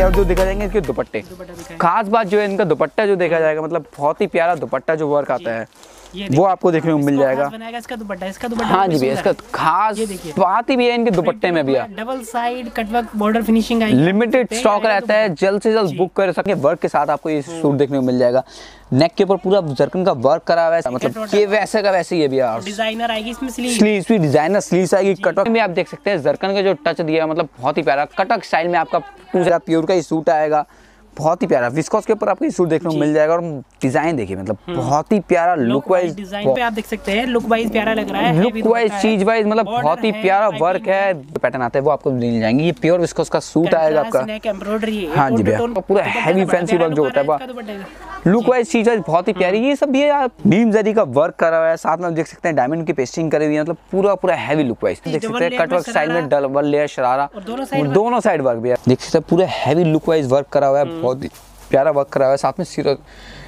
ये और जो देखा जाएंगे इसके दुपट्टे, खास बात जो है इनका दुपट्टा जो देखा जाएगा, मतलब बहुत ही प्यारा दुपट्टा जो वर्क आता है वो आपको देखने को मिल जाएगा। इसका दुपट्टा, इसका दुपट्टा, हाँ जी भैया, इसका खास बात ही भी है इनके दुपट्टे में भैया, double side cutwork border finishing आएगी। लिमिटेड स्टॉक रहता है, जल्द से जल्द बुक कर सकते हैं। वर्क के साथ आपको ये सूट देखने को मिल जाएगा। नेक के ऊपर पूरा जरकन का वर्क करा हुआ है, मतलब ये वैसे का वैसे ही है भैया। डिजाइनर आएगी इसमें, स्लीव्स भी डिजाइनर स्लीव्स आएगी। कटवर्क में आप देख सकते हैं जरकन का जो टच दिया है, मतलब बहुत ही प्यारा कटक स्टाइल में आपका पूरा प्योर का ही सूट आएगा। बहुत ही प्यारा विस्कोस के ऊपर आपको ये सूट देखने को मिल जाएगा। और डिजाइन देखिए, मतलब बहुत ही प्यारा लुक वाइज डिजाइन पे आप देख सकते हैं, लुक वाइज प्यारा लग रहा है, लुक वाइज चीज वाइज, मतलब बहुत ही प्यारा वर्क है। पैटर्न आता है वो आपको मिल जाएंगे। ये प्योर विस्कोस का सूट आएगा आपका, एम्ब्रॉयडरी है। हाँ जी भैया, पूरा हैवी फैंसी वर्क जो होता है, लुक वाइज चीज वाइज बहुत ही प्यारी। ये सब ये बीम जरी का वर्क करा हुआ है, साथ में आप देख सकते हैं डायमंड की पेस्टिंग करी हुई है, मतलब पूरा पूरा हैवी लुक वाइज देख सकते हैं। कटवर्क स्टाइल में डबल लेयर शरारा, दोनों साइड वर्क भी है, देख सकते हैं पूरा हैवी लुक वाइज वर्क करा हुआ है, बहुत ही प्यारा वर्क करा हुआ है। साथ में सिरो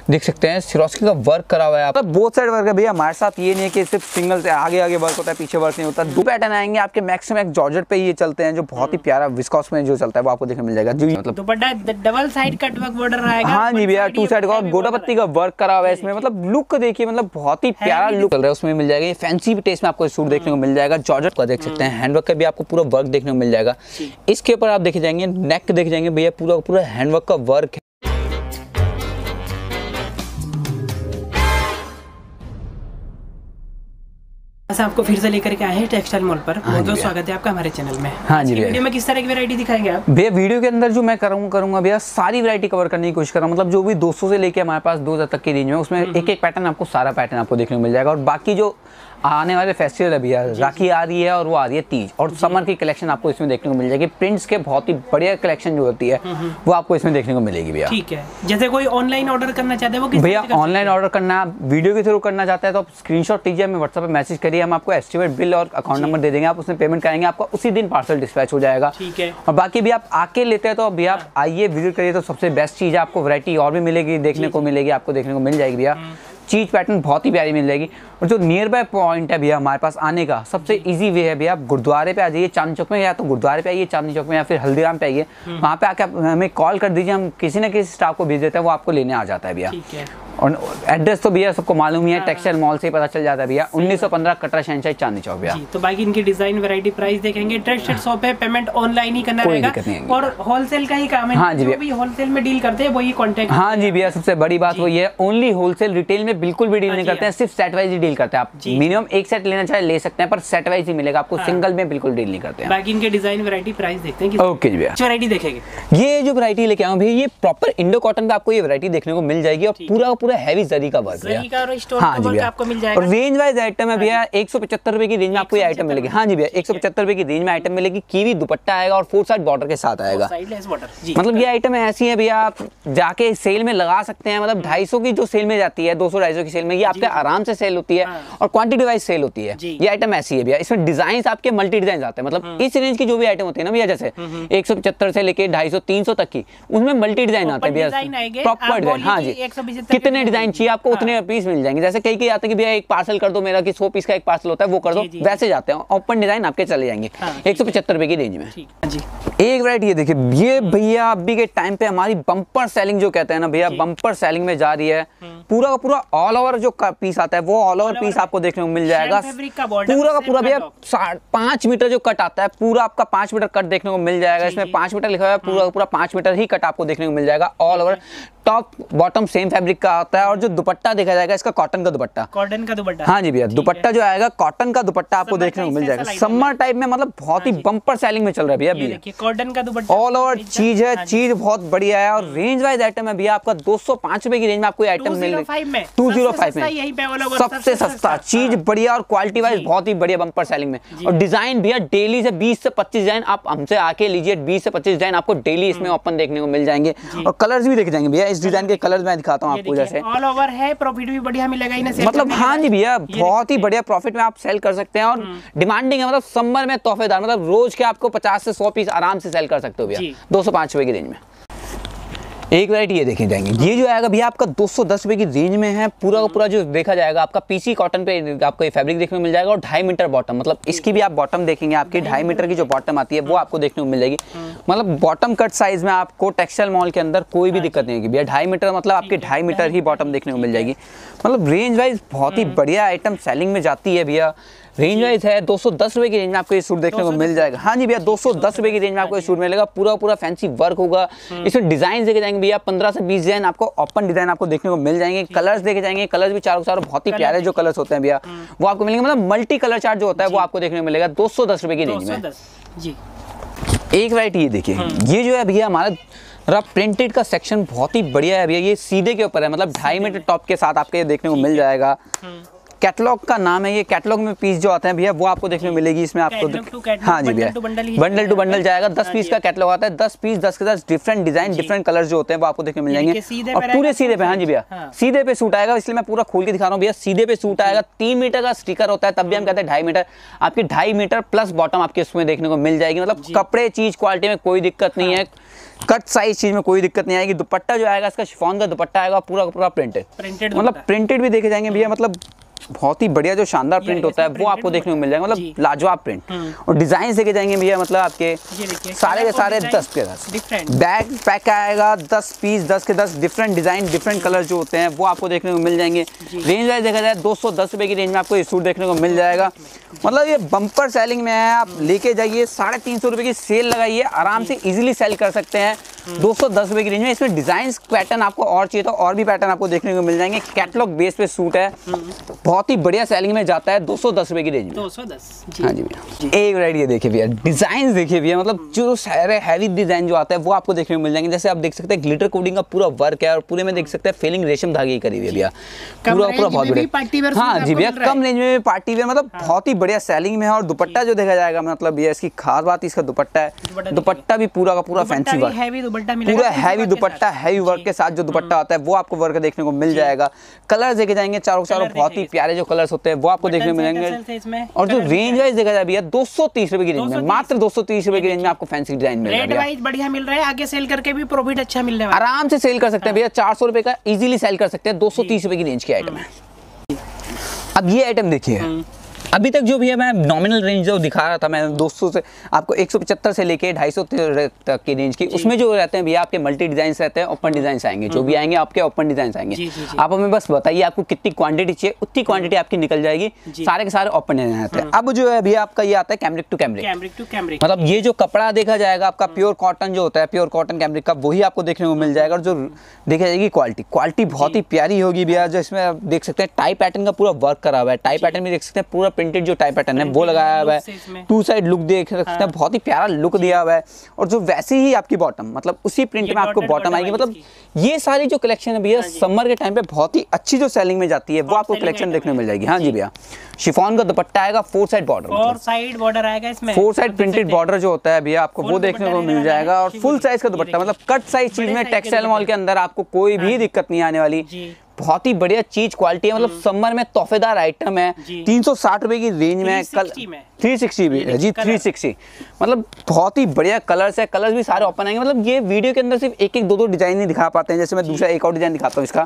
देख सकते हैं सिरोस्की का वर्क करा हुआ है, मतलब बोथ साइड वर्क है भैया हमारे साथ। ये नहीं है कि सिर्फ सिंगल से आगे आगे वर्क होता है, पीछे वर्क नहीं होता। दो पैटर्न आएंगे आपके मैक्सिमम, जॉर्जेट पे ये चलते हैं जो बहुत ही प्यारा विस्कॉस में जो चलता है वो आपको देखने मिल जाएगा। जो मतलब dupatta double side cutwork border आएगा। हाँ जी भैया, टू साइड का गोटा पत्ती का वर्क करा हुआ है इसमें, मतलब लुक देखिए, मतलब बहुत ही प्यारा लुक चल रहा है उसमें मिल जाएगा। ये फैंसी टेस्ट में आपको सूट देखने को मिल जाएगा। जॉर्जेट का देख सकते हैं, हैंडवर्क का भी आपको पूरा वर्क देखने को मिल जाएगा। इसके ऊपर आप देखे जाएंगे नेक देखे जाएंगे भैया, पूरा पूरा हैंडवर्क का वर्क। आपको फिर से लेकर के आए हैं टेक्सटाइल मॉल पर। बहुत स्वागत है आपका हमारे चैनल में। हाँ जी, वीडियो में किस तरह की वैरायटी दिखाएंगे आप भैया? वीडियो के अंदर जो मैं करूंगा भैया सारी वैरायटी कवर करने की कोशिश कर रहा हूं, मतलब जो भी 200 से लेके हमारे पास 2000 तक की रेंज में, उसमें एक एक पैटर्न आपको, सारा पैटर्न आपको देखने को मिल जाएगा। और बाकी जो आने वाले फेस्टिवल है भैया, राखी आ रही है और वो आ रही है तीज, और समर की कलेक्शन आपको इसमें देखने को मिल जाएगी। प्रिंट्स के बहुत ही बढ़िया कलेक्शन जो होती है वो आपको इसमें देखने को मिलेगी भैया। ठीक है, जैसे कोई ऑनलाइन ऑर्डर करना चाहते हैं वो भैया ऑनलाइन ऑर्डर करना वीडियो के थ्रू करना चाहता है तो आप स्क्रीनशॉट लीजिए, हमें व्हाट्सएप पे मैसेज करिए, हम आपको एस्टिमेट बिल और अकाउंट नंबर दे देंगे। आप उसमें पेमेंट करेंगे, आपका उसी दिन पार्सल डिस्पैच हो जाएगा। ठीक है, और बाकी भी आप आके लेते हैं तो भैया आप आइए विजिट करिए, तो सबसे बेस्ट चीज़ है, आपको वैरायटी और भी मिलेगी, देखने को मिलेगी, आपको देखने को मिल जाएगी भैया। चीज पैटर्न बहुत ही प्यारी मिल जाएगी। और जो नियर बाय पॉइंट है भैया हमारे पास आने का सबसे इजी वे है भैया, आप गुरुद्वारे पे आ जाइए चांदनी चौक में, या तो गुरुद्वारे पे आइए चांदनी चौक में, या फिर हल्दीराम पे आइए। वहाँ पे आके आप हमें कॉल कर दीजिए, हम किसी ना किसी स्टाफ को भेज देते हैं, वो आपको लेने आ जाता है भैया। और एड्रेस तो भैया सबको मालूम ही है, टेक्सटाइल मॉल से ही पता चल जाता है भैया, 1915 कटरा शहनशाही चांदनी चौक भैया। तो बाकी इनकी डिजाइन वैरायटी प्राइस देखेंगे, ट्रस्टेड शॉप है, पेमेंट ऑनलाइन ही करना रहेगा और होलसेल का ही काम है। हाँ जी भैया, होलसेल में डील करते हैं वही कॉन्टेक्ट। हाँ जी भैया, सबसे बड़ी बात वही है, ओनली होलसेल, रिटेल में बिल्कुल भी डील नहीं करते हैं, सिर्फ सेट वाइज ही डील करते हैं। आप मिनिमम एक सेट लेना चाहे ले सकते हैं, पर सेट वाइज ही मिलेगा आपको, सिंगल में बिल्कुल डील नहीं करते हैं। बाकी इनके डिजाइन वैरायटी प्राइस देखते हैं। ओके जी भैया, वैरायटी देखेंगे, ये जो वैरायटी लेके आऊँ भैया ये प्रॉपर इंडो कॉटन का आपको ये वैरायटी देखने को मिल जाएगी, और पूरा पूरा हैवी जरी का वर्क है। हाँ जी भैया, आपको मिल जाएगा। और रेंज वाइज आइटम है भैया, 175 रुपए की रेंज में आपको ये आइटम मिलेगी। हाँ जी भैया, 175 रुपए की रेंज में आइटम मिलेगी। कीवी दुपट्टा आएगा और 4 साइड बॉर्डर के साथ आएगा, मतलब ये आइटम ऐसी है भैया आप जाके सेल में लगा सकते हैं, मतलब 250 की जो सेल में जाती है, 200-250 की सेल में ये आपके आराम से सेल होती है, और क्वांटिटी वाइज सेल होती है। ये आइटम ऐसी है भैया, इसमें डिजाइन आपके मल्टी डिजाइन आते हैं, मतलब इस रेंज की जो भी आइटम होती है ना भैया, जैसे 175 से लेके 250-300 तक की, उनमें मल्टी डिजाइन आते हैं भैया, प्रॉपर डिजाइन। हाँ जी, कितने डिजाइन चाहिए आपको उतने पीस मिल जाएंगे। जैसे कई आते हैं कि भैया एक पार्सल कर दो मेरा, कि 100 पीस का एक पार्सल होता है वो कर दो, वैसे जाते हैं, ओपन डिजाइन आपके चले जाएंगे। 175 रुपए की रेंज में एक वैरायटी। ये देखिए, ये भैया अभी के टाइम पे हमारी बम्पर सेलिंग जो कहते हैं ना भैया, बम्पर सेलिंग में जा रही है। पूरा का पूरा ऑल ओवर जो पीस आता है वो ऑल ओवर पीस आपको देखने को मिल जाएगा। पूरा का पूरा भैया 5 मीटर जो कट आता है, पूरा आपका 5 मीटर कट देखने को मिल जाएगा। इसमें 5 मीटर लिखा हुआ है, पूरा पूरा 5 मीटर ही कट आपको देखने को मिल जाएगा। All over top bottom same fabric का आता है। और जो दुपट्टा देखा जाएगा इसका कॉटन का दुपट्टा, कॉटन का दुपट्टा। हाँ जी भैया, दुपट्टा जो आएगा कॉटन का दुपट्टा आपको देखने को मिल जाएगा। समर टाइप में, मतलब बहुत ही बम्पर सेलिंग में चल रहा है भैया, कॉटन का दुपट्टा, ऑल ओवर चीज है, चीज बहुत बढ़िया है। और रेंज वाइज आइटम है भैया आपका 205 रुपए की रेंज में आपको आइटम मिलेगा। 205 में सबसे सस्ता, चीज बढ़िया और क्वालिटी वाइज बहुत ही बढ़िया बम्पर सेलिंग में। और डिजाइन भैया डेली से 20 से 25 डिजाइन आप हमसे आके लीजिए, 20 से 25 डिजाइन आपको डेली इसमें ओपन देखने को मिल जाएंगे। और कलर्स भी देखे जाएंगे भैया, इस डिजाइन के कलर्स मैं दिखाता हूँ आपको। जैसे ऑल ओवर है, प्रॉफिट भी बढ़िया मिलेगा ही ना, मतलब हाँ जी भैया बहुत ही बढ़िया प्रॉफिट में आप सेल कर सकते हैं। और डिमांडिंग है, मतलब समर में तोहफेदार, मतलब रोज के आपको 50 से 100 पीस आराम से सेल कर सकते हो भैया 205 रुपए की रेंज में। एक वैरायटी ये देखी जाएंगी। ये जो आएगा भैया आपका 210 रुपये की रेंज में है। पूरा का पूरा जो देखा जाएगा आपका पीसी कॉटन पे आपको ये फैब्रिक देखने को मिल जाएगा। और 2.5 मीटर बॉटम, मतलब इसकी भी आप बॉटम देखेंगे, आपकी 2.5 मीटर की जो बॉटम आती है वो आपको देखने को मिल जाएगी। मतलब बॉटम कट साइज में आपको टेक्सटाइल मॉल के अंदर कोई भी दिक्कत नहीं होगी भैया। 2.5 मीटर मतलब आपकी 2.5 मीटर ही बॉटम देखने को मिल जाएगी। मतलब रेंज वाइज बहुत ही बढ़िया आइटम सेलिंग में जाती है भैया। रेंज वाइज है 210 रुपये की रेंज में आपको ये सूट देखने को मिल जाएगा। हाँ जी भैया 210 रुपये की रेंज में आपको ये सूट मिलेगा। पूरा पूरा फैंसी वर्क होगा, इसमें डिजाइन देखे जाएंगे भैया 15 से 20 डिजाइन आपको ओपन डिजाइन आपको देखने को मिल जाएंगे। कलर्स देखे जाएंगे, कलर्स भी चारों चारों बहुत ही प्यारे जो कलर्स होते हैं भैया वो आपको मिलेंगे। मतलब मल्टी कलर चार्ट जो होता है वो आपको देखने को मिलेगा 210 रुपये की रेंज में। जी एक वैरायटी ये देखिए, ये जो है भैया हमारा प्रिंटेड का सेक्शन बहुत ही बढ़िया है भैया। ये सीधे के ऊपर है, मतलब 2.5 मीटर टॉप के साथ आपको ये देखने को मिल जाएगा। कैटलॉग का नाम है ये, कैटलॉग में पीस जो आते हैं भैया वो आपको देखने को मिलेगी। इसमें आपको हाँ जी भैया बंडल टू बंडल जाएगा। 10 पीस का कैटलॉग आता है, 10 पीस 10 के 10 डिफरेंट डिजाइन डिफरेंट कलर जो होते हैं वो आपको देखने मिल जाएंगे। और पूरे सीधे पे, हाँ जी भैया सीधे पे सूट आएगा, इसलिए मैं पूरा खोल के दिखा रहा हूँ भैया। सीधे पे सूट आएगा, 3 मीटर का स्टिकर होता है, तब भी हम कहते हैं 2.5 मीटर। आपकी 2.5 मीटर प्लस बॉटम आपके उसमें देखने को मिल जाएगी। मतलब कपड़े चीज क्वालिटी में कोई दिक्कत नहीं है, कट साइज चीज में कोई दिक्कत नहीं आएगी। दुपट्टा जो आएगा इसका शिफॉन का दुपट्टा आएगा, पूरा पूरा प्रिंटेड, मतलब प्रिंटेड भी देखे जाएंगे भैया। मतलब बहुत ही बढ़िया जो शानदार प्रिंट होता है वो आपको देखने को मिल जाएगा, मतलब लाजवाब प्रिंट। और डिजाइन देखे जाएंगे भैया, मतलब आपके सारे के सारे 10 के 10 बैग पैक आएगा। 10 पीस 10 के 10 डिफरेंट डिजाइन डिफरेंट कलर जो होते हैं वो आपको देखने को मिल जाएंगे। रेंज वाइज देखा जाए 210 रुपये की रेंज में आपको ये सूट देखने को मिल जाएगा। मतलब ये बम्पर सेलिंग में है, आप लेके जाइए। 350 रुपये की सेल लगाइए, आराम से इजीली सेल कर सकते हैं 210 रुपये की रेंज में। इसमें डिजाइन पैटर्न आपको और चाहिए तो और भी पैटर्न आपको देखने को मिल जाएंगे। कैटलॉग बेस पे सूट है, बहुत ही बढ़िया सेलिंग में जाता है 210 रुपये की रेंज में। 210 हाँ जी भैया। एक वैरायटी ये देखिए भैया, डिजाइन देखिए भैया, मतलब जो सारे हैवी डिजाइन जो आता है वो आपको देखने को मिल जाएंगे। जैसे आप देख सकते हैं ग्लिटर कोडिंग का पूरा वर्क है और पूरे में देख सकते हैं फीलिंग रेशम धागे करी हुई है भैया, पूरा पूरा बहुत बढ़िया। हाँ जी भैया कम रेंज में पार्टी वेयर, मतलब बहुत ही बढ़िया सेलिंग में है। और दुपट्टा जो देखा जाएगा, मतलब ये इसकी खास बात इसका दुपट्टा है, दुपट्टा भी पूरा का पूरा फैंसी वर्क, पूरा हैवी दुपट्टा हैवी वर्क के साथ जो दुपट्टा आता है वो आपको वर्क देखने को मिल जाएगा। कलर्स देखे जाएंगे चारों चारों बहुत ही प्यारे जो कलर्स होते हैं वो आपको देखने को मिलेंगे। और जो रेंज वाइज देखा जाए भैया 230 रुपये की रेंज में, मात्र 230 रुपये की रेंज में आपको फैंसी डिजाइन मिल रहा है। आगे सेल करके भी प्रॉफिट अच्छा मिल रहा है, आराम से सेल कर सकते हैं भैया। 400 रुपये का इजिली सेल कर सकते हैं। 230 रुपये की रेंज की आइटम है। अब ये आइटम देखिए, अभी तक जो भी है मैं नॉमिनल रेंज जो दिखा रहा था, मैं 200 से आपको 175 से लेके 250 तक की रेंज की, उसमें जो रहते हैं भैया आपके मल्टी डिजाइन रहते हैं, ओपन डिजाइन आएंगे, जो भी आएंगे आपके ओपन डिजाइन आएंगे। आप हमें बस बताइए आपको कितनी क्वांटिटी चाहिए, उतनी क्वांटिटी आपकी निकल जाएगी। सारे के सारे ओपन डिजाइन आते हैं। अब जो है भैया आपका ये आता है कैमरिक टू कैमरिक, मतलब ये जो कपड़ा देखा जाएगा आपका प्योर कॉटन जो होता है, प्योर कॉटन कैमरिक का, वही आपको देखने को मिल जाएगा। और जो देखा जाएगी क्वालिटी, क्वालिटी बहुत ही प्यारी होगी भैया। जो इसमें आप देख सकते हैं टाई पैटर्न का पूरा वर्क करा हुआ है, टाई पैटर्न भी देख सकते हैं, पूरा प्रिंटेड जो टाई पैटर्न है वो लगाया हुआ है, टू साइड लुक देख सकते हैं, बहुत ही प्यारा लुक दिया हुआ है। और जो वैसी ही आपकी बॉटम, मतलब उसी प्रिंट में आपको बॉटम आएगी। मतलब ये सारी जो कलेक्शन है भैया समर के टाइम पे बहुत ही अच्छी जो सेलिंग में जाती है वो आपको कलेक्शन देखने को मिल जाएगी। हाँ जी भैया शिफॉन का दुपट्टा आएगा, 4 साइड बॉर्डर आएगा, इसमें 4 साइड प्रिंटेड बॉर्डर जो होता है भैया आपको वो देखने को मिल जाएगा। और फुल साइज का दुपट्टा, मतलब कट साइज चीज में टेक्सटाइल मॉल के अंदर आपको कोई भी दिक्कत नहीं आने वाली। बहुत ही बढ़िया चीज क्वालिटी है, मतलब समर में तोहफेदार आइटम है। 360 रुपये की रेंज में कल 360 भी है जी, 360 मतलब बहुत ही बढ़िया कलर्स है, कलर्स भी सारे ओपन आएंगे। मतलब ये वीडियो के अंदर सिर्फ एक एक दो डिजाइन नहीं दिखा पाते हैं, जैसे मैं दूसरा एक और डिजाइन दिखाता हूँ इसका।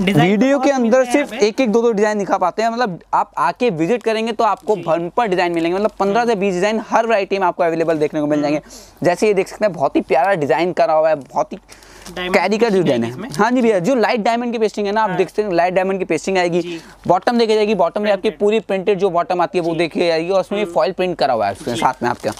वीडियो के अंदर सिर्फ एक दो डिजाइन दिखा पाते हैं, मतलब आप आके विजिट करेंगे तो आपको भरपूर डिजाइन मिलेंगे। मतलब 15 से 20 डिजाइन हर वैरायटी में आपको अवेलेबल देखने को मिल जाएंगे। जैसे ये देख सकते हैं बहुत ही प्यारा डिजाइन करा हुआ है, बहुत ही कैरी का डिजाइन है। हाँ जी भैया जो लाइट डायमंड की पेस्टिंग है ना, आप देखते हैं लाइट डायमंड की पेस्टिंग आएगी। बॉटम देखी जाएगी, बॉटम में आपकी पूरी प्रिंटेड जो बॉटम आती है वो देखी जाएगी और उसमें फॉइल प्रिंट करा हुआ है उसके साथ में। आपका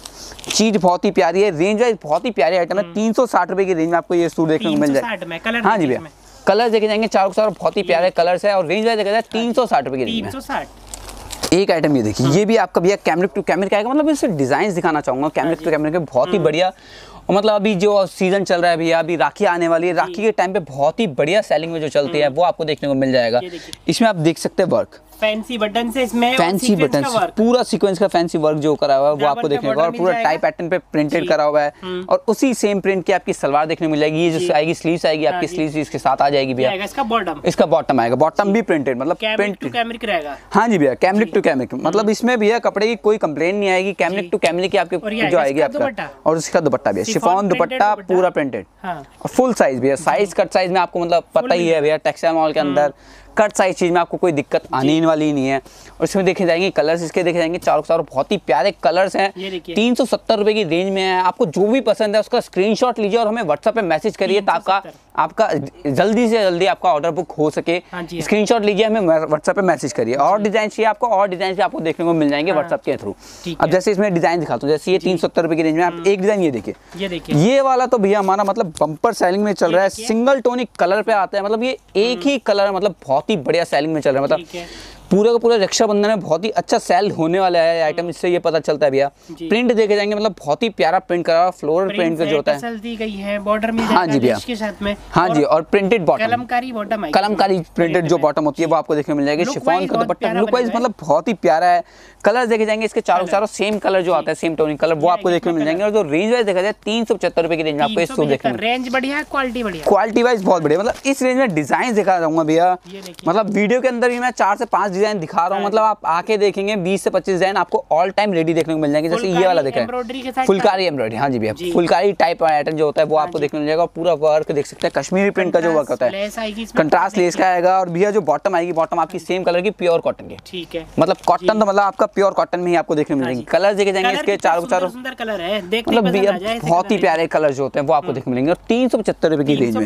चीज बहुत ही प्यारी है, रेंज वाइज बहुत ही प्यारी आइटम है। 360 रुपये की रेंज में आपको ये सूट देखने को मिल जाएगा। हाँ जी भैया कलर देखे जाएंगे चारों चारों बहुत ही प्यारे कलर्स है। और रेंज वाइज देखा जाए 360 रुपये की रेंज में। एक आइटम ये देखिए, ये भी आपका भैया कैमरिक टू कैमरिक आएगा। मतलब इससे डिजाइन दिखाना चाहूँगा, कैमरिक टू कैमरिक बहुत ही बढ़िया। और मतलब अभी जो सीजन चल रहा है भैया, अभी राखी आने वाली है, राखी के टाइम पे बहुत ही बढ़िया सेलिंग में जो चलती है वो आपको देखने को मिल जाएगा। इसमें आप देख सकते हैं वर्क, फैंसी बटन से इसमें फैंसी बटन पूरा सीक्वेंस का फैंसी वर्क जो करा हुआ है वो आपको देखने को और पूरा टाई पैटर्न पे प्रिंटेड करा हुआ है और उसी सेम प्रिंट की आपकी सलवार देखने मिल जाएगी। ये जो आएगी स्लीव्स आएगी आपकी स्लीव्स इसके साथ आ जाएगी भैया। इसका बॉटम आएगा, बॉटम भी प्रिंटेड मतलब कैमरिक रहेगा। हाँ जी भैया कैमरिक टू कैमरिक मतलब इसमें भैया कपड़े की कोई कंप्लेन नहीं आएगी, कैमरिक टू कैमरिक आपके जो आएगी आपका। और उसका दुपट्टा भैया शिफॉन दुपट्टा पूरा प्रिंटेड और फुल साइज भैया, साइज कट साइज में आपको मतलब पता ही है भैया टेक्सटाइल मॉल के अंदर कट साइज चीज़ में आपको कोई दिक्कत आने वाली नहीं है। और इसमें देखे जाएंगे कलर्स, इसके देखे जाएंगे चारों चारों बहुत ही प्यारे कलर्स हैं। 370 रुपये की रेंज में है। आपको जो भी पसंद है उसका स्क्रीनशॉट लीजिए और हमें व्हाट्सएप पे मैसेज करिए ताकि आपका जल्दी से जल्दी आपका ऑर्डर बुक हो सके। स्क्रीनशॉट लीजिए हमें व्हाट्सएप पे मैसेज करिए। और डिजाइन चाहिए आपको, और डिजाइन आपको देखने को मिल जाएंगे व्हाट्सएप के थ्रू। अब जैसे इसमें डिजाइन दिखाता हूँ, जैसे ये 370 रुपये की रेंज में आप एक डिजाइन ये देखिए, ये वाला तो भैया हमारा मतलब बम्पर सेलिंग में चल रहा है, सिंगल टोनिक कलर पे आता है। मतलब ये एक ही कलर मतलब बहुत ही बढ़िया सेलिंग में चल रहा है। मतलब पूरा का पूरा रक्षाबंधन में बहुत ही अच्छा सेल होने वाला है आइटम, इससे ये पता चलता है भैया। प्रिंट देखे जाएंगे मतलब बहुत ही प्यारा प्रिंट करा हुआ फ्लोरल प्रिंट का जो होता है बॉर्डर में। हाँ जी भैया हाँ जी। और प्रिंटेड बॉटम कलमकारी प्रिंटेड जो बॉटम होती है वो आपको देखने मिल जाएगी। शिफॉन का दुपट्टा लुक वाइज मतलब बहुत ही प्यारा है। कलर देखे जाएंगे इसके चारों चारों सेम कलर जो आता है सेम टोनिक कलर वो आपको देखने मिल जाएंगे। और जो रेंज वाइज देखा जाए 375 रुपये की रेंज में आपको इस सूट देखने रेंज बढ़िया, क्वालिटी बढ़िया, क्वालिटी वाइज बहुत बढ़िया। मतलब इस रेंज में डिजाइन दिखा जाऊंगा भैया, मतलब वीडियो के अंदर भी मैं 4 से 5 डिजाइन दिखा रहा हूँ। मतलब आप आके देखेंगे 20 से 25 डिजाइन आपको ऑल टाइम रेडी देखने को मिल जाएंगे। जैसे ये वाला देखा फुलकारी एम्ब्रॉयडरी। हाँ जी भैया फुलकारी टाइप आइटम जो होता है वो आपको देखने मिल जाएगा। और पूरा वर्क देख सकते हैं, कश्मीरी प्रिंट का जो वर्क होता है कंट्रास्ट लेस का आएगा। और भैया जो बॉटम आएगी बॉटम आपकी सेम कलर की प्योर कॉटन की, ठीक है मतलब कॉटन तो मतलब आपका प्योर कॉटन में ही आपको देखने मिल जाएगी। कलर देखे जाएंगे इसके चारों चारों मतलब भैया बहुत ही प्यारे कलर जो होते हैं वो आपको देखने मिलेंगे। और 375 रुपये की रेंज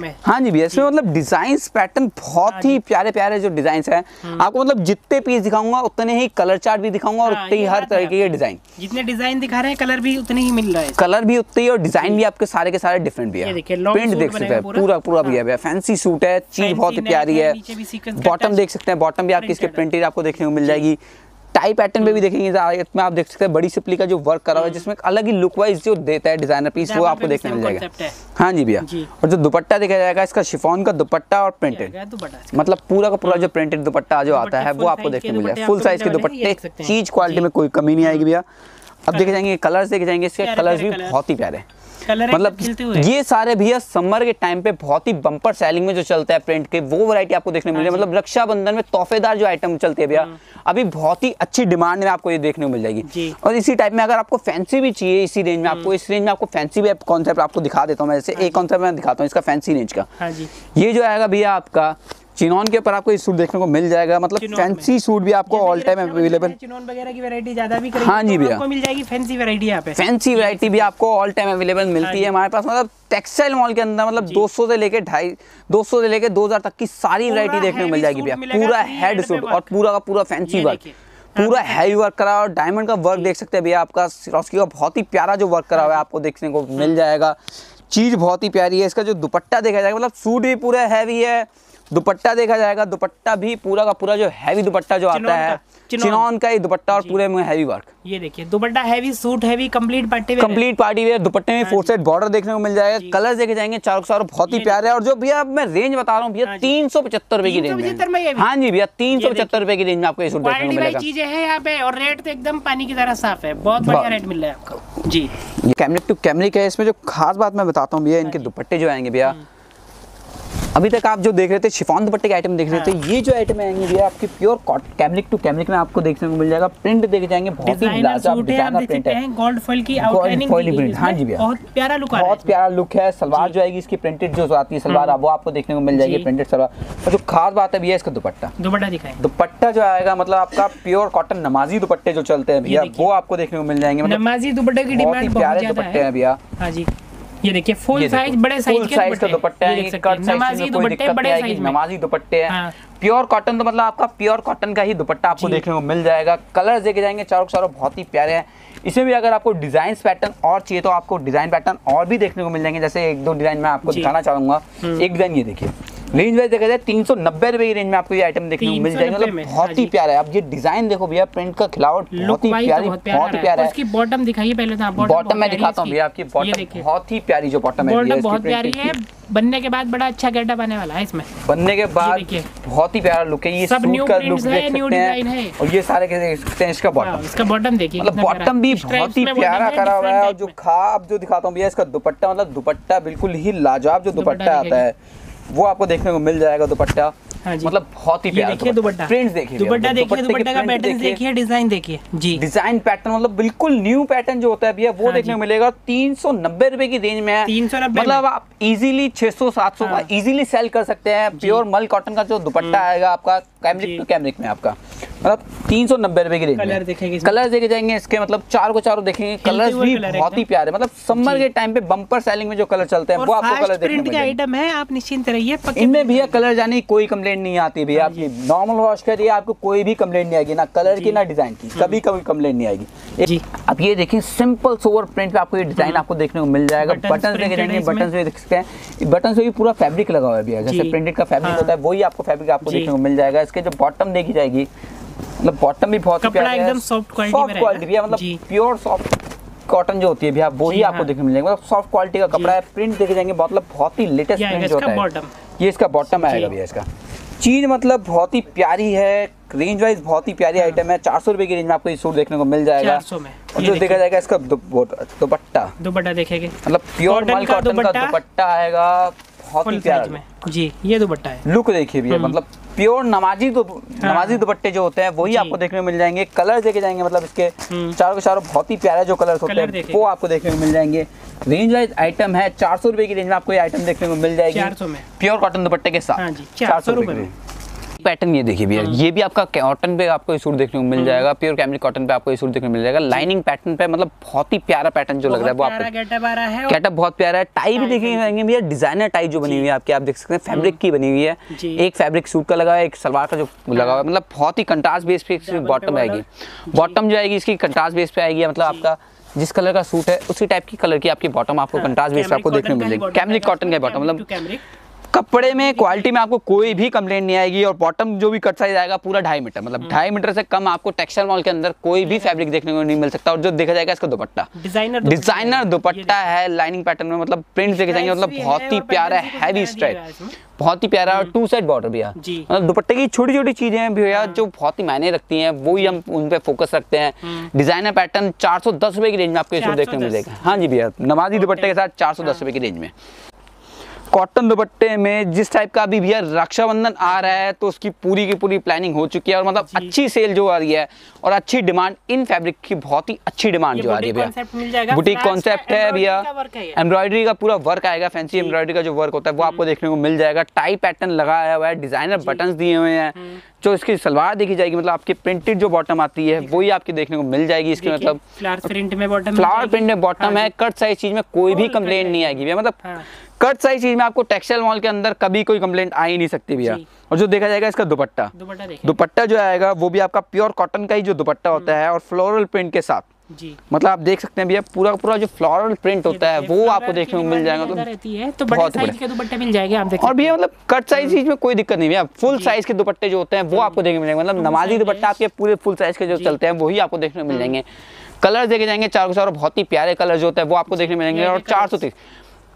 में। हाँ जी भैया इसमें मतलब डिजाइन पैटर्न बहुत ही प्यारे प्यारे जो डिजाइन है आपको, मतलब जितने पीस दिखाऊंगा उतने ही कलर चार्ट भी दिखाऊंगा और उतने ही हर तरीके के डिजाइन जितने डिजाइन दिखा रहे हैं कलर भी उतने ही मिल रहा है, कलर भी उतने ही और डिजाइन भी आपके सारे के सारे डिफरेंट भी है। प्रिंट देख सकते हैं पूरा पूरा भी है, फैंसी सूट है, चीज बहुत ही प्यारी है। बॉटम देख सकते हैं, बॉटम भी आपकी इसके प्रिंटेड आपको देखने को मिल जाएगी। टाई पैटर्न पे भी देखेंगे इसमें आप देख सकते हैं बड़ी सिपली का जो वर्क करा हुआ है जिसमें अलग ही लुक वाइज जो देता है डिजाइनर पीस वो आपको देखने मिल जाएगा। हाँ जी भैया। और जो दुपट्टा देखा जाएगा इसका शिफॉन का दुपट्टा और प्रिंटेड मतलब पूरा का पूरा जो प्रिंटेड दुपट्टा जो आता है वो आपको देखने मिल जाएगा। फुल साइज के दुपट्टे, चीज क्वालिटी में कोई कमी नहीं आएगी भैया। अब देखे जाएंगे कलर्स, देखे जाएंगे इसके कलर्स भी बहुत ही प्यारे हैं। मतलब ये सारे भैया समर के टाइम पे बहुत ही बम्पर सेलिंग में जो चलता है प्रिंट के वो वैरायटी आपको देखने को मिल जाएगी। मतलब रक्षाबंधन में तोहफेदार जो आइटम चलते हैं भैया अभी बहुत ही अच्छी डिमांड में आपको ये देखने को मिल जाएगी। और इसी टाइप में अगर आपको फैंसी भी चाहिए इसी रेंज में आपको, इस रेंज में आपको फैंसी भी कॉन्सेप्ट आपको दिखा देता हूँ। मैं जैसे एक कॉन्सेप्ट मैं दिखाता हूँ इसका फैंसी रेंज का। ये जो आएगा भैया आपका चिनॉन के ऊपर आपको ये सूट देखने को मिल जाएगा। मतलब फैंसी सूट भी आपको ऑल टाइम अवेलेबल, चिनॉन वगैरह की वैरायटी ज्यादा भी करेंगे। हाँ जी भैया आपको मिल जाएगी फैंसी वैरायटी, यहाँ पे फैंसी वैरायटी भी आपको ऑल टाइम अवेलेबल मिलती है हमारे पास। मतलब टेक्सटाइल मॉल के अंदर मतलब 200 से लेके 2000 तक की सारी वैरायटी देखने को मिल जाएगी भैया। पूरा हेड सूट और पूरा का पूरा फैंसी वर्क, पूरा हैवी वर्क करा हुआ और डायमंड का वर्क देख सकते हैं भैया। आपका सिरोस्की का बहुत ही प्यारा जो वर्क करा हुआ है आपको देखने को मिल जाएगा। चीज बहुत ही प्यारी है। इसका जो दुपट्टा देखा जाएगा मतलब सूट भी पूरा हैवी है, दुपट्टा देखा जाएगा दुपट्टा भी पूरा का पूरा जो हैवी दुपट्टा जो आता है चिनॉन का ही दुपट्टा और पूरे में हैवी वर्क। ये देखिए dupatta heavy, suit heavy, complete party wear दुपट्टे में 4 साइड बॉर्डर देखने को मिल जाएगा। कलर्स देखे जाएंगे चारों के चारों बहुत ही प्यारे। और जो भैया मैं रेंज बता रहा हूँ भैया 375 रुपये की रेंज में। हाँ जी भैया 375 रुपये की रेंज में आपको ये सूट देखने को मिलेगा। चीजें हैं यहाँ पे और रेट तो एकदम पानी की तरह साफ है, बहुत बढ़िया रेट मिल रहा है आपको जी। कैमरिक टू कैमरिक है। इसमें जो खास बात मैं बताता हूँ भैया इनके दुपट्टे जो आएंगे भैया, अभी तक आप जो देख रहे थे शिफॉन दुपट्टे के आइटम देख रहे थे, ये जो आइटम आएंगे भैया आपकी प्योर कैमरिक टू कैमरिक में आपको देखने को मिल जाएगा। प्रिंट देखे जाएंगे बहुत ही लाजवाब डिजाइनर प्रिंट है, गोल्ड फॉइल की आउटलाइनिंग प्रिंट। हाँ जी भैया बहुत प्यारा लुक आ रहा है, बहुत प्यारा लुक है। सलवार जो आएगी इसकी प्रिंटेड जो आती है सलवार वो आपको देखने को मिल जाएगी प्रिंटेड सलवार। और जो खास बात है भैया इसका दुपट्टा दिखाएंगे, दुपट्टा जो आएगा मतलब आपका प्योर कॉटन नमाजी दुपट्टे जो चलते हैं भैया वो आपको देखने को मिल जाएंगे। नमाजी दुपट्टे की डिमांड बहुत ज्यादा है भैया। हाँ जी ये देखिए फुल साइज बड़े साइज के दुपट्टे हैं, नमाजी दुपट्टे बड़े साइज में, नमाजी दुपट्टे हैं प्योर कॉटन। तो मतलब आपका प्योर कॉटन का ही दुपट्टा आपको देखने को मिल जाएगा। कलर्स देखे जाएंगे चारों के चारों बहुत ही प्यारे हैं। इसमें भी अगर आपको डिजाइन पैटर्न और चाहिए तो आपको डिजाइन पैटर्न और भी देखने को मिल जाएंगे। जैसे एक दो डिजाइन मैं आपको दिखाना चाहूंगा। एक डिजाइन ये देखिए रेंज वाइज देखा जाए 390 रुपए की रेंज में आपको ये आइटम देखने को मिल जाएंगे। मतलब बहुत ही प्यारा है। आप ये डिजाइन देखो भैया, प्रिंट का खिलावट बहुत ही प्यारी, बहुत ही प्यारा है। इसकी बॉटम दिखाइए पहले, तो बॉटम मैं दिखाता हूँ भैया आपकी। बॉटम बहुत ही प्यारी, जो बॉटम है बहुत प्यारी है। बनने के बाद बड़ा अच्छा गेटअप आने वाला है इसमें, बनने के बाद बहुत ही प्यारा लुक है। ये सब न्यू लुक है और ये सारे कैसे सकते हैं। इसका बॉटम, इसका बॉटम देखिए, मतलब बॉटम भी बहुत ही प्यारा करा हुआ है। और जो खाप जो दिखाता हूँ भैया, इसका दुपट्टा, मतलब दुपट्टा बिल्कुल ही लाजवाब जो दुपट्टा आता है वो आपको देखने को मिल जाएगा। दुपट्टा मतलब बहुत ही प्यारा दुपट्टा, प्रिंट्स देखिए, दुपट्टा का पैटर्न देखिए, डिजाइन देखिए जी, डिजाइन पैटर्न मतलब बिल्कुल न्यू पैटर्न जो होता है भैया वो देखने को मिलेगा। 390 रुपए की रेंज में है, 390, मतलब आप इजीली 600-700 का इजीली सेल कर सकते हैं। प्योर मल कॉटन का जो दुपट्टा आएगा आपका, कैमरिक टू कैमरिक में आपका, मतलब 390 रुपए की रेंज। कलर देखेंगे, कलर देखे जाएंगे इसके, मतलब चारों देखेंगे। कलर्स भी बहुत ही प्यारे, मतलब समर के टाइम पे बम्पर सेलिंग में जो कलर चलते हैं वो आपको कलर प्रिंट के आइटम है। आप निश्चिंत रहिए, इनमें भैया कलर जाने की कोई कंप्लेंट नहीं आती भैया। आपकी नॉर्मल वॉश करिए, आपको कोई भी कंप्लेंट नहीं आएगी, ना कलर की ना डिजाइन की, कभी कभी कंप्लेंट नहीं आएगी। अब ये देखिए सिंपल सोवर प्रिंट पे आपको ये डिजाइन आपको देखने को मिल जाएगा। बटन देखे जाएंगे, बटन से देख सकते हैं, बटन से भी पूरा फैब्रिक लगा हुआ है भैया, जैसे प्रिंटेड का फैब्रिक होता है वही आपको फैब्रिक आपको देखने को मिल जाएगा। इसके जो बॉटम देखी जाएगी, मतलब बॉटम भी बहुत प्यारा है, एकदम सॉफ्ट क्वालिटी है, मतलब प्योर सॉफ्ट कॉटन जो होती है भैया वही आपको देखने को मिलेगा। मतलब सॉफ्ट क्वालिटी का कपड़ा है, प्रिंट देखे जाएंगे, मतलब बहुत ही लेटेस्ट प्रिंट होता है। ये इसका बॉटम आएगा भैया। इसका चीज मतलब बहुत ही प्यारी है, रेंज वाइज बहुत ही प्यारी आइटम है। 400 रुपए की रेंज में आपको ये सूट देखने को मिल जाएगा। 400 में जो देखा जाएगा इसका दुपट्टा, दुपट्टा देखेंगे, मतलब प्योर मल कॉटन का दुपट्टा आएगा, बहुत ही प्यारा जी। ये दुपट्टा है, लुक देखिए भैया, मतलब प्योर नमाजी नमाजी दुपट्टे जो होते हैं वही आपको देखने को मिल जाएंगे। कलर देखे जाएंगे, मतलब इसके चारों के चारों बहुत ही प्यारे जो कलर होते हैं वो आपको देखने को मिल जाएंगे। रेंज वाइज आइटम है, 400 रुपए की रेंज में आपको ये आइटम देखने को मिल जाएगी। 400 में प्योर कॉटन दुपट्टे के साथ 400 रुपए में। पैटर्न ये देखिए भैया, ये भी आपका कॉटन पे आपको ये सूट देखने को मिल जाएगा। प्योर कैमरिक कॉटन पे आपको ये सूट देखने को मिल जाएगा। लाइनिंग पैटर्न पे मतलब बहुत ही प्यारा पैटर्न जो लग रहा है वो आपको गेटअप आ रहा है, गेटअप बहुत प्यारा है। टाई भी देखेंगे भैया, डिजाइनर टाई जो बनी हुई है आपकी, आप देख सकते हैं फैब्रिक की बनी हुई है। एक फैब्रिक सूट का लगा है, एक सलवार का जो लगा हुआ है, मतलब बहुत ही कंट्रास्ट बेस पे बॉटम आएगी। बॉटम जो आएगी इसकी कंट्रास्ट बेस पे आएगी, मतलब आपका जिस कलर का सूट है उसी टाइप की कलर की आपकी बॉटम आपको कंट्रास्ट बेस पे आपको देखने को मिल जाएगी। कैमरिक कॉटन का बॉटम, मतलब कपड़े में क्वालिटी में आपको कोई भी कंप्लेंट नहीं आएगी। और बॉटम जो भी कट साइज आएगा पूरा 2.5 मीटर, मतलब 2.5 मीटर से कम आपको टेक्सटाइल मॉल के अंदर कोई भी फैब्रिक देखने को नहीं मिल सकता। और जो देखा जाएगा इसका दुपट्टा, डिजाइनर दुपट्टा है, लाइनिंग पैटर्न में, मतलब प्रिंट्स देखे जाएंगे, मतलब बहुत ही प्यारा हैवी स्ट्राइप, बहुत ही प्यारा। और 2 साइड बॉर्डर भैया, मतलब दुपट्टे की छोटी छोटी चीजें हैं भैया जो बहुत ही मायने रखती हैं, वही हम उन पे फोकस रखते हैं। डिजाइनर पैटर्न 410 रुपए की रेंज में आपको देखने को मिलेगा। हाँ जी भैया, नमाजी दुपट्टे के साथ 410 रुपए की रेंज में। कॉटन दुपट्टे में जिस टाइप का अभी भैया रक्षाबंधन आ रहा है तो उसकी पूरी की पूरी प्लानिंग हो चुकी है। और मतलब अच्छी सेल जो आ रही है और अच्छी डिमांड इन फैब्रिक की, बहुत ही अच्छी डिमांड जो आ रही है भैया। बुटीक कॉन्सेप्ट है भैया, एम्ब्रॉयडरी का पूरा वर्क आएगा, फैंसी एम्ब्रॉयडरी का जो वर्क होता है वो आपको देखने को मिल जाएगा। टाई पैटर्न लगाया हुआ है, डिजाइनर बटन दिए हुए हैं। जो इसकी सलवार देखी जाएगी, मतलब आपकी प्रिंटेड जो बॉटम आती है वही आपकी देखने को मिल जाएगी। इसकी मतलब फ्लावर प्रिंट में बॉटम है। कट साइज चीज में कोई भी कंप्लेंट नहीं आएगी भैया, मतलब कट साइज चीज में आपको टेक्सटाइल मॉल के अंदर कभी कोई कंप्लेंट आ ही नहीं सकती भैया। और जो देखा जाएगा इसका दुपट्टा, दुपट्टा जो आएगा वो भी आपका प्योर कॉटन का ही जो दुपट्टा होता है और फ्लोरल प्रिंट के साथ जी, मतलब आप देख सकते हैं भैया पूरा पूरा जो फ्लोरल प्रिंट होता है वो आपको देखने को मिल जाएगा। तो बहुत साइज के दुपट्टे मिल जाएंगे आप देखिए। और भैया मतलब कट साइज चीज में कोई दिक्कत नहीं भैया, फुल साइज के दुपट्टे जो होते हैं वो आपको देखने को मिलेंगे। मतलब नमाजी दुपट्टा आपके पूरे फुल साइज के जो चलते हैं वही आपको देखने को मिल जाएंगे। कलर देखे जाएंगे चारों चारों, बहुत ही प्यारे कलर जो होते हैं वो आपको देखने को मिलेंगे। और 430,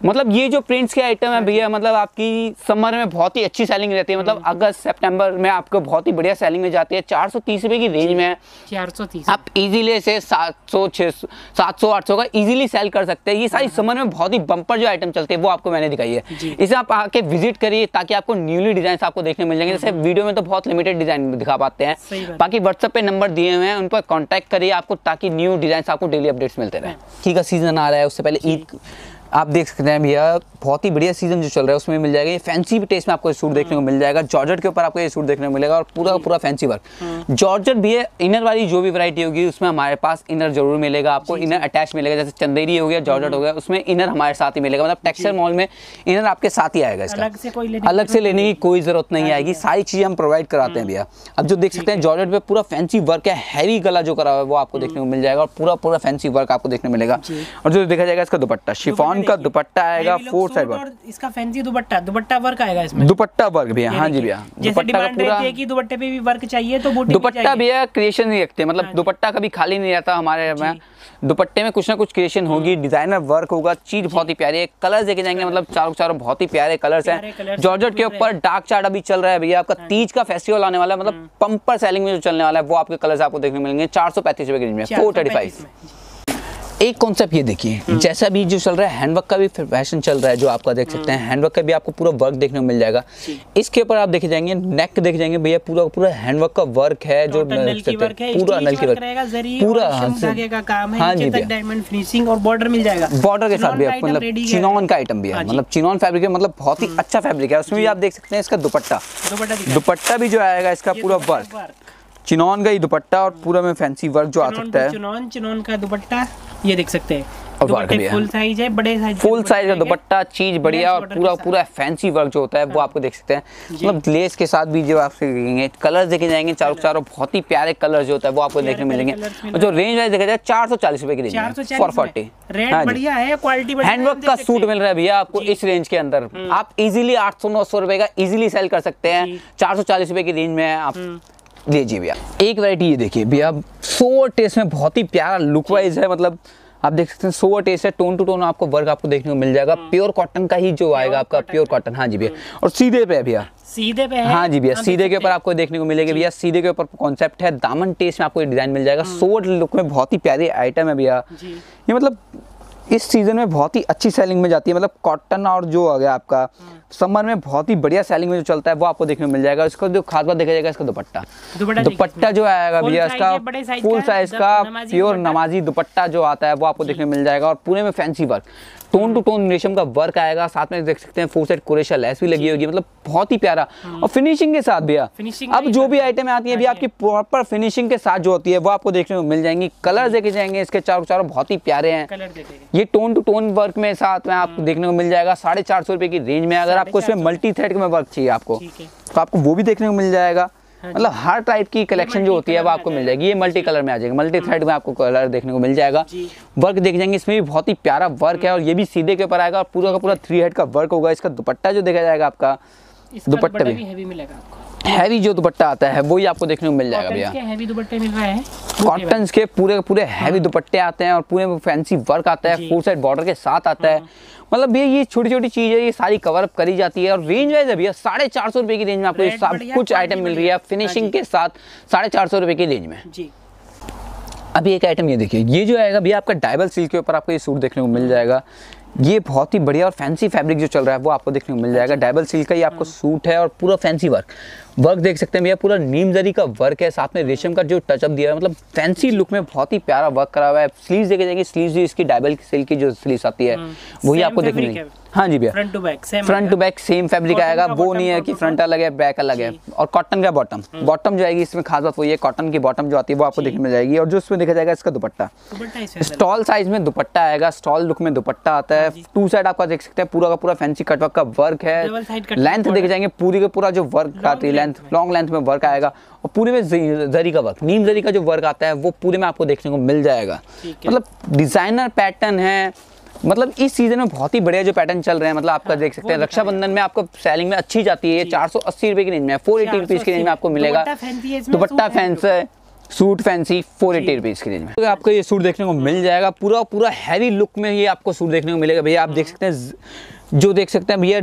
मतलब ये जो प्रिंट्स के आइटम है भैया, मतलब आपकी समर में बहुत ही अच्छी सेलिंग रहती है। मतलब अगस्त सितंबर में आपको बहुत ही बढ़िया सेलिंग में जाती है। 430 रुपए की रेंज में 430 आप इजीली से 700, 600, 700, 800 का इजीली सेल कर सकते हैं। ये सारी समर में बहुत ही बम्पर जो आइटम चलते हैं वो आपको मैंने दिखाई है। इसे आप आके विजिट करिए ताकि आपको न्यूली डिजाइन आपको देखने मिल जाएंगे। जैसे वीडियो में तो बहुत लिमिटेड डिजाइन दिखा पाते हैं, बाकी व्हाट्सएप पे नंबर दिए हुए हैं, उन पर कॉन्टैक्ट करिए आपको, ताकि न्यू डिजाइन आपको डेली अपडेट्स मिलते रहे। ठीक है, सीजन आ रहा है उससे पहले ईद आप देख सकते हैं भैया, बहुत ही बढ़िया सीजन जो चल रहा है उसमें मिल जाएगा। ये फैंसी भी टेस्ट में आपको ये सूट देखने को मिल जाएगा। जॉर्जेट के ऊपर आपको ये सूट देखने को मिलेगा और पूरा पूरा फैंसी वर्क। जॉर्जेट भी है, इनर वाली जो भी वैरायटी होगी उसमें हमारे पास इनर जरूर मिलेगा आपको, इनर अटैच मिलेगा। जैसे चंदेरी हो गया, जॉर्जेट हो गया, उसमें इनर हमारे साथ ही मिलेगा। मतलब टेक्सटाइल मॉल में इनर आपके साथ ही आएगा, इसका अलग से लेने की कोई जरूरत नहीं आएगी। सारी चीज़ें हम प्रोवाइड कराते हैं भैया। अब जो देख सकते हैं जॉर्जेट पे पूरा फैंसी वर्क है, हैवी गला जो करा हुआ है वो आपको देखने को मिल जाएगा और पूरा पूरा फैंसी वर्क आपको देखने को मिलेगा। और जो देखा जाएगा इसका दुपट्टा शिफॉन इनका दुपट्टा आएगा 4 साइड वर्क, इसका फैंसी दुपट्टा, दुपट्टा वर्क आएगा इसमें, दुपट्टा वर्क भी है। हाँ जी भैया, दुपट्टे पे भी वर्क चाहिए तो दुपट्टा भैया क्रिएशन नहीं रखते, मतलब दुपट्टा कभी खाली नहीं रहता हमारे यहाँ। दुपट्टे में कुछ ना कुछ क्रिएशन होगी, डिजाइनर वर्क होगा, चीज बहुत ही प्यारी है। कलर देखे जाएंगे मतलब चारों चारों बहुत ही प्यारे कलर्स हैं। जॉर्जेट के ऊपर डार्क चार्ट अभी चल रहा है भैया, आपका तीज का फेस्टिवल आने वाला है, मतलब पंपर सेलिंग में जो चलने वाला है वो आपके कलर्स आपको देखने मिलेंगे 435 रुपए के रेंज में, 435। एक कॉन्सेप्ट ये देखिए, जैसा भी जो चल रहा है हैंडवर्क का भी फैशन चल रहा है, जो आपका देख सकते हैं हैंडवर्क का भी आपको पूरा वर्क देखने को मिल जाएगा। इसके ऊपर आप देखे जाएंगे नेक देखे जाएंगे भैया, पूरा पूरा हैंडवर्क का वर्क है, जो पूरा नल की वर्क पूरा काम है। हाँ जी भैया, डायमंड फिनिशिंग और बॉर्डर मिल जाएगा, बॉर्डर के साथ भी मतलब चिनॉन का आइटम भी है, मतलब चिनॉन फैब्रिक है, मतलब बहुत ही अच्छा फैब्रिक है। उसमें भी आप देख सकते हैं इसका दुपट्टा भी जो आएगा इसका पूरा वर्क चिनॉन का ही दुपट्टा, और पूरा में फैंसी वर्क जो आ सकता है चिनॉन का दुपट्टा, ये देख सकते हैं। फुल साइज है, बड़े साइज फुल साइज का दुपट्टा, चीज बढ़िया और पूरा पूरा फैंसी वर्क जो होता है वो आपको देख सकते हैं, मतलब लेस के साथ भी जो आपसे देखेंगे कलर्स देखे जाएंगे चारों चारों बहुत ही प्यारे कलर्स जो होता है वो आपको देखने मिलेंगे। और जो रेंज वाइज देखा जाए 440 रुपए की रेंज, 440 बढ़िया है, क्वालिटी हैंडवर्क का सूट मिल रहा है भैया आपको इस रेंज के अंदर, आप इजिली 800-900 रुपए का इजिली सेल कर सकते हैं, 440 रुपए की रेंज में है आप लीजिए भैया। एक वैरायटी ये देखिए भैया, सोवर टेस्ट में बहुत ही प्यारा लुक वाइज है, मतलब आप देख सकते हैं सोवर टेस्ट है, टोन टू टोन आपको वर्क आपको देखने को मिल जाएगा। प्योर कॉटन का ही जो आएगा आपका, प्योर कॉटन। हाँ जी भैया, और सीधे पे है भैया, सीधे पे है। हाँ जी भैया, सीधे के ऊपर आपको देखने को मिलेगा भैया, सीधे के ऊपर कॉन्सेप्ट है, दामन टेस्ट में आपको डिजाइन मिल जाएगा। सोवर लुक में बहुत ही प्यारी आइटम है भैया ये, मतलब इस सीजन में बहुत ही अच्छी सेलिंग में जाती है, मतलब कॉटन और जो आ गया आपका समर में बहुत ही बढ़िया सेलिंग में जो चलता है वो आपको देखने मिल जाएगा। इसका जो खास बात देखा जाएगा इसका दुपट्टा जो आएगा भैया इसका फुल साइज का प्योर नमाजी दुपट्टा जो आता है वो आपको देखने मिल जाएगा, और पूरे में fancy work tone to tone रेशम का वर्क आएगा, साथ में देख सकते हैं 4 साइड कुरेशा लेस भी लगी होगी, मतलब बहुत ही प्यारा। और फिनिशिंग के साथ भैया, अब जो भी आइटमें आती है भैया आपकी प्रॉपर फिनिशिंग के साथ जो होती है वो आपको देखने को मिल जाएंगी। कलर देखे जाएंगे इसके चारों चारों बहुत ही प्यारे हैं, ये टोन टू टोन वर्क में साथ में आपको देखने को मिल जाएगा 450 रुपए की रेंज में। अगर आपको इसमें मल्टी थ्रेड में वर्क चाहिए आपको तो आपको वो भी देखने को मिल जाएगा, मतलब हर टाइप की कलेक्शन जो होती है वो आपको मिल जाएगी। ये मल्टी कलर में आ जाएगा, मल्टी थ्रेड में आपको कलर देखने को मिल जाएगा, वर्क देख जाएंगे इसमें भी बहुत ही प्यारा वर्क है, और ये भी सीधे के ऊपर आएगा और पूरा का पूरा 3 हेड का वर्क होगा। इसका दुपट्टा जो देखा जाएगा आपका दुपट्टा भी हैवी मिलेगा आपको, हैवी जो दुपट्टा आता है वही आपको देखने को मिल जाएगा भैया, हैवी दुपट्टे मिल रहा है, कॉटन के पूरे हैवी दुपट्टे आते हैं और पूरे फैंसी वर्क आता है, 4 साइड बॉर्डर के साथ आता है, मतलब ये छोटी छोटी चीज है ये सारी कवर अप करी जाती है। और रेंज वाइज भैया 450 रुपए की रेंज में आपको सब कुछ आइटम मिल रही है, फिनिशिंग के साथ 450 रुपए की रेंज में जी। अभी एक आइटम ये देखिए, ये जो आएगा भैया आपका डाइबल सिल्क के ऊपर आपको ये सूट देखने को मिल जाएगा, ये बहुत ही बढ़िया और फैंसी फैब्रिक जो चल रहा है वो आपको देखने को मिल जाएगा। डाइबल सिल्क का ये आपको सूट है और पूरा फैंसी वर्क देख सकते हैं भैया, पूरा नीम जरी का वर्क है, साथ में रेशम का जो टचअप दिया है, मतलब फैंसी लुक में बहुत ही प्यारा वर्क करा हुआ है। स्लीव्स देखे जाएंगे, स्लीव्स भी इसकी डाइबल सिल्क की जो स्लीव्स आती है वही आपको देखने मिलेगी। हाँ जी भैया, front to back same fabric आएगा, वो नहीं है कि फ्रंट अलग है बैक अलग है। और कॉटन का बॉटम जो आएगी इसमें खास बात वही है, कॉटन की बॉटम जो आती है वो आपको देखने मिल जाएगी। और जो इसमें देखा जाएगा इसका दुपट्टा स्टॉल साइज में दुपट्टा आएगा, स्टॉल लुक में दुपट्टा आता है, 2 साइड आपका देख सकते हैं पूरा का पूरा फैंसी कटवर्क का वर्क है, लेंथ देखे जाएंगे पूरी का पूरा जो वर्क आती है लेंथ लॉन्ग लेंथ में वर्क आएगा, और पूरे में जरी का वर्क नीम जरी का जो वर्क आता है वो पूरे में आपको देखने को मिल जाएगा। मतलब डिजाइनर पैटर्न है, मतलब इस सीजन में बहुत ही बढ़िया जो पैटर्न चल रहे हैं, मतलब आपका देख सकते हैं रक्षाबंधन में आपको सेलिंग में अच्छी जाती है, 480 रुपए की रेंज में, 480 रुपीज की रेंज में आपको मिलेगा dupatta fancy suit, fancy 480 rupees की रेंज में आपको ये सूट देखने को मिल जाएगा। पूरा पूरा हैवी लुक में ये आपको सूट देखने को मिलेगा भैया, आप देख सकते हैं जो देख सकते हैं भैया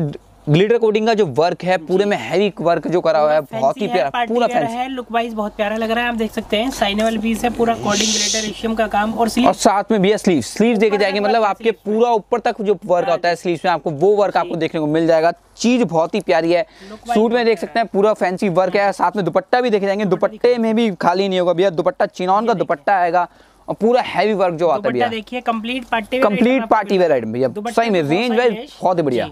ग्लिटर कोटिंग का जो वर्क है, पूरे में हैवी वर्क जो करा हुआ है बहुत ही प्यारा, पूरा फैंसी है, लुक वाइज बहुत प्यारा लग रहा है। आप देख सकते हैं साइनवल पीस है, पूरा कोटिंग ग्लिटर रेशम का काम, और साथ में भैया स्लीव्स देखे जाएंगे, मतलब आपके पूरा ऊपर तक जो वर्क होता है स्लीव्स में आपको वो वर्क आपको देखने को मिल जाएगा। चीज बहुत ही प्यारी है, सूट में देख सकते हैं पूरा फैंसी वर्क है, साथ में दुपट्टा भी देखे जाएंगे, दुपट्टे में भी खाली नहीं होगा भैया, दुपट्टा चिनॉन का दुपट्टा आएगा और पूरा हैवी वर्क जो आता है भैया देखिए, कंप्लीट पार्टी वेयर आइटम भैया, सही में रेंज वाइज बहुत बढ़िया।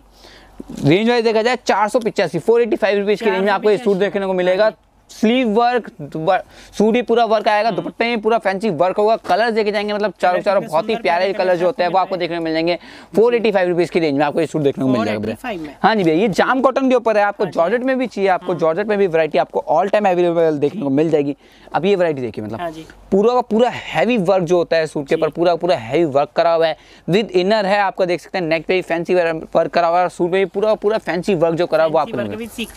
रेंज वाइज देखा जाए 485 रुपीज की रेंज में आपको ये सूट देखने को मिलेगा, स्लीव वर्क, सूटी पूरा वर्क आएगा, दुपट्टे में पूरा फैंसी वर्क होगा। कलर देखे जाएंगे मतलब चारों चारों बहुत ही प्यारे कलर जो होते हैं वो आपको देखने को मिल जाएंगे। 485 रुपीज की रेंज में आपको ये सूट देखने को मिल जाएगा। हाँ जी भैया, ये जाम कॉटन के ऊपर है, आपको जॉर्जेट में भी चाहिए, आपको जॉर्जेट में भी वैरायटी आपको ऑल टाइम अवेलेबल देखने को मिल जाएगी। अब ये वैरायटी देखिए, मतलब पूरा का पूरा हैवी वर्क जो होता है सूट के ऊपर, पूरा पूरा हैवी वर्क करा हुआ है विद इनर है। आपको देख सकते हैं नेक पे भी फैंसी वर्क करा हुआ है, सूट में भी पूरा पूरा फैंसी वर्क जो करा हुआ आपको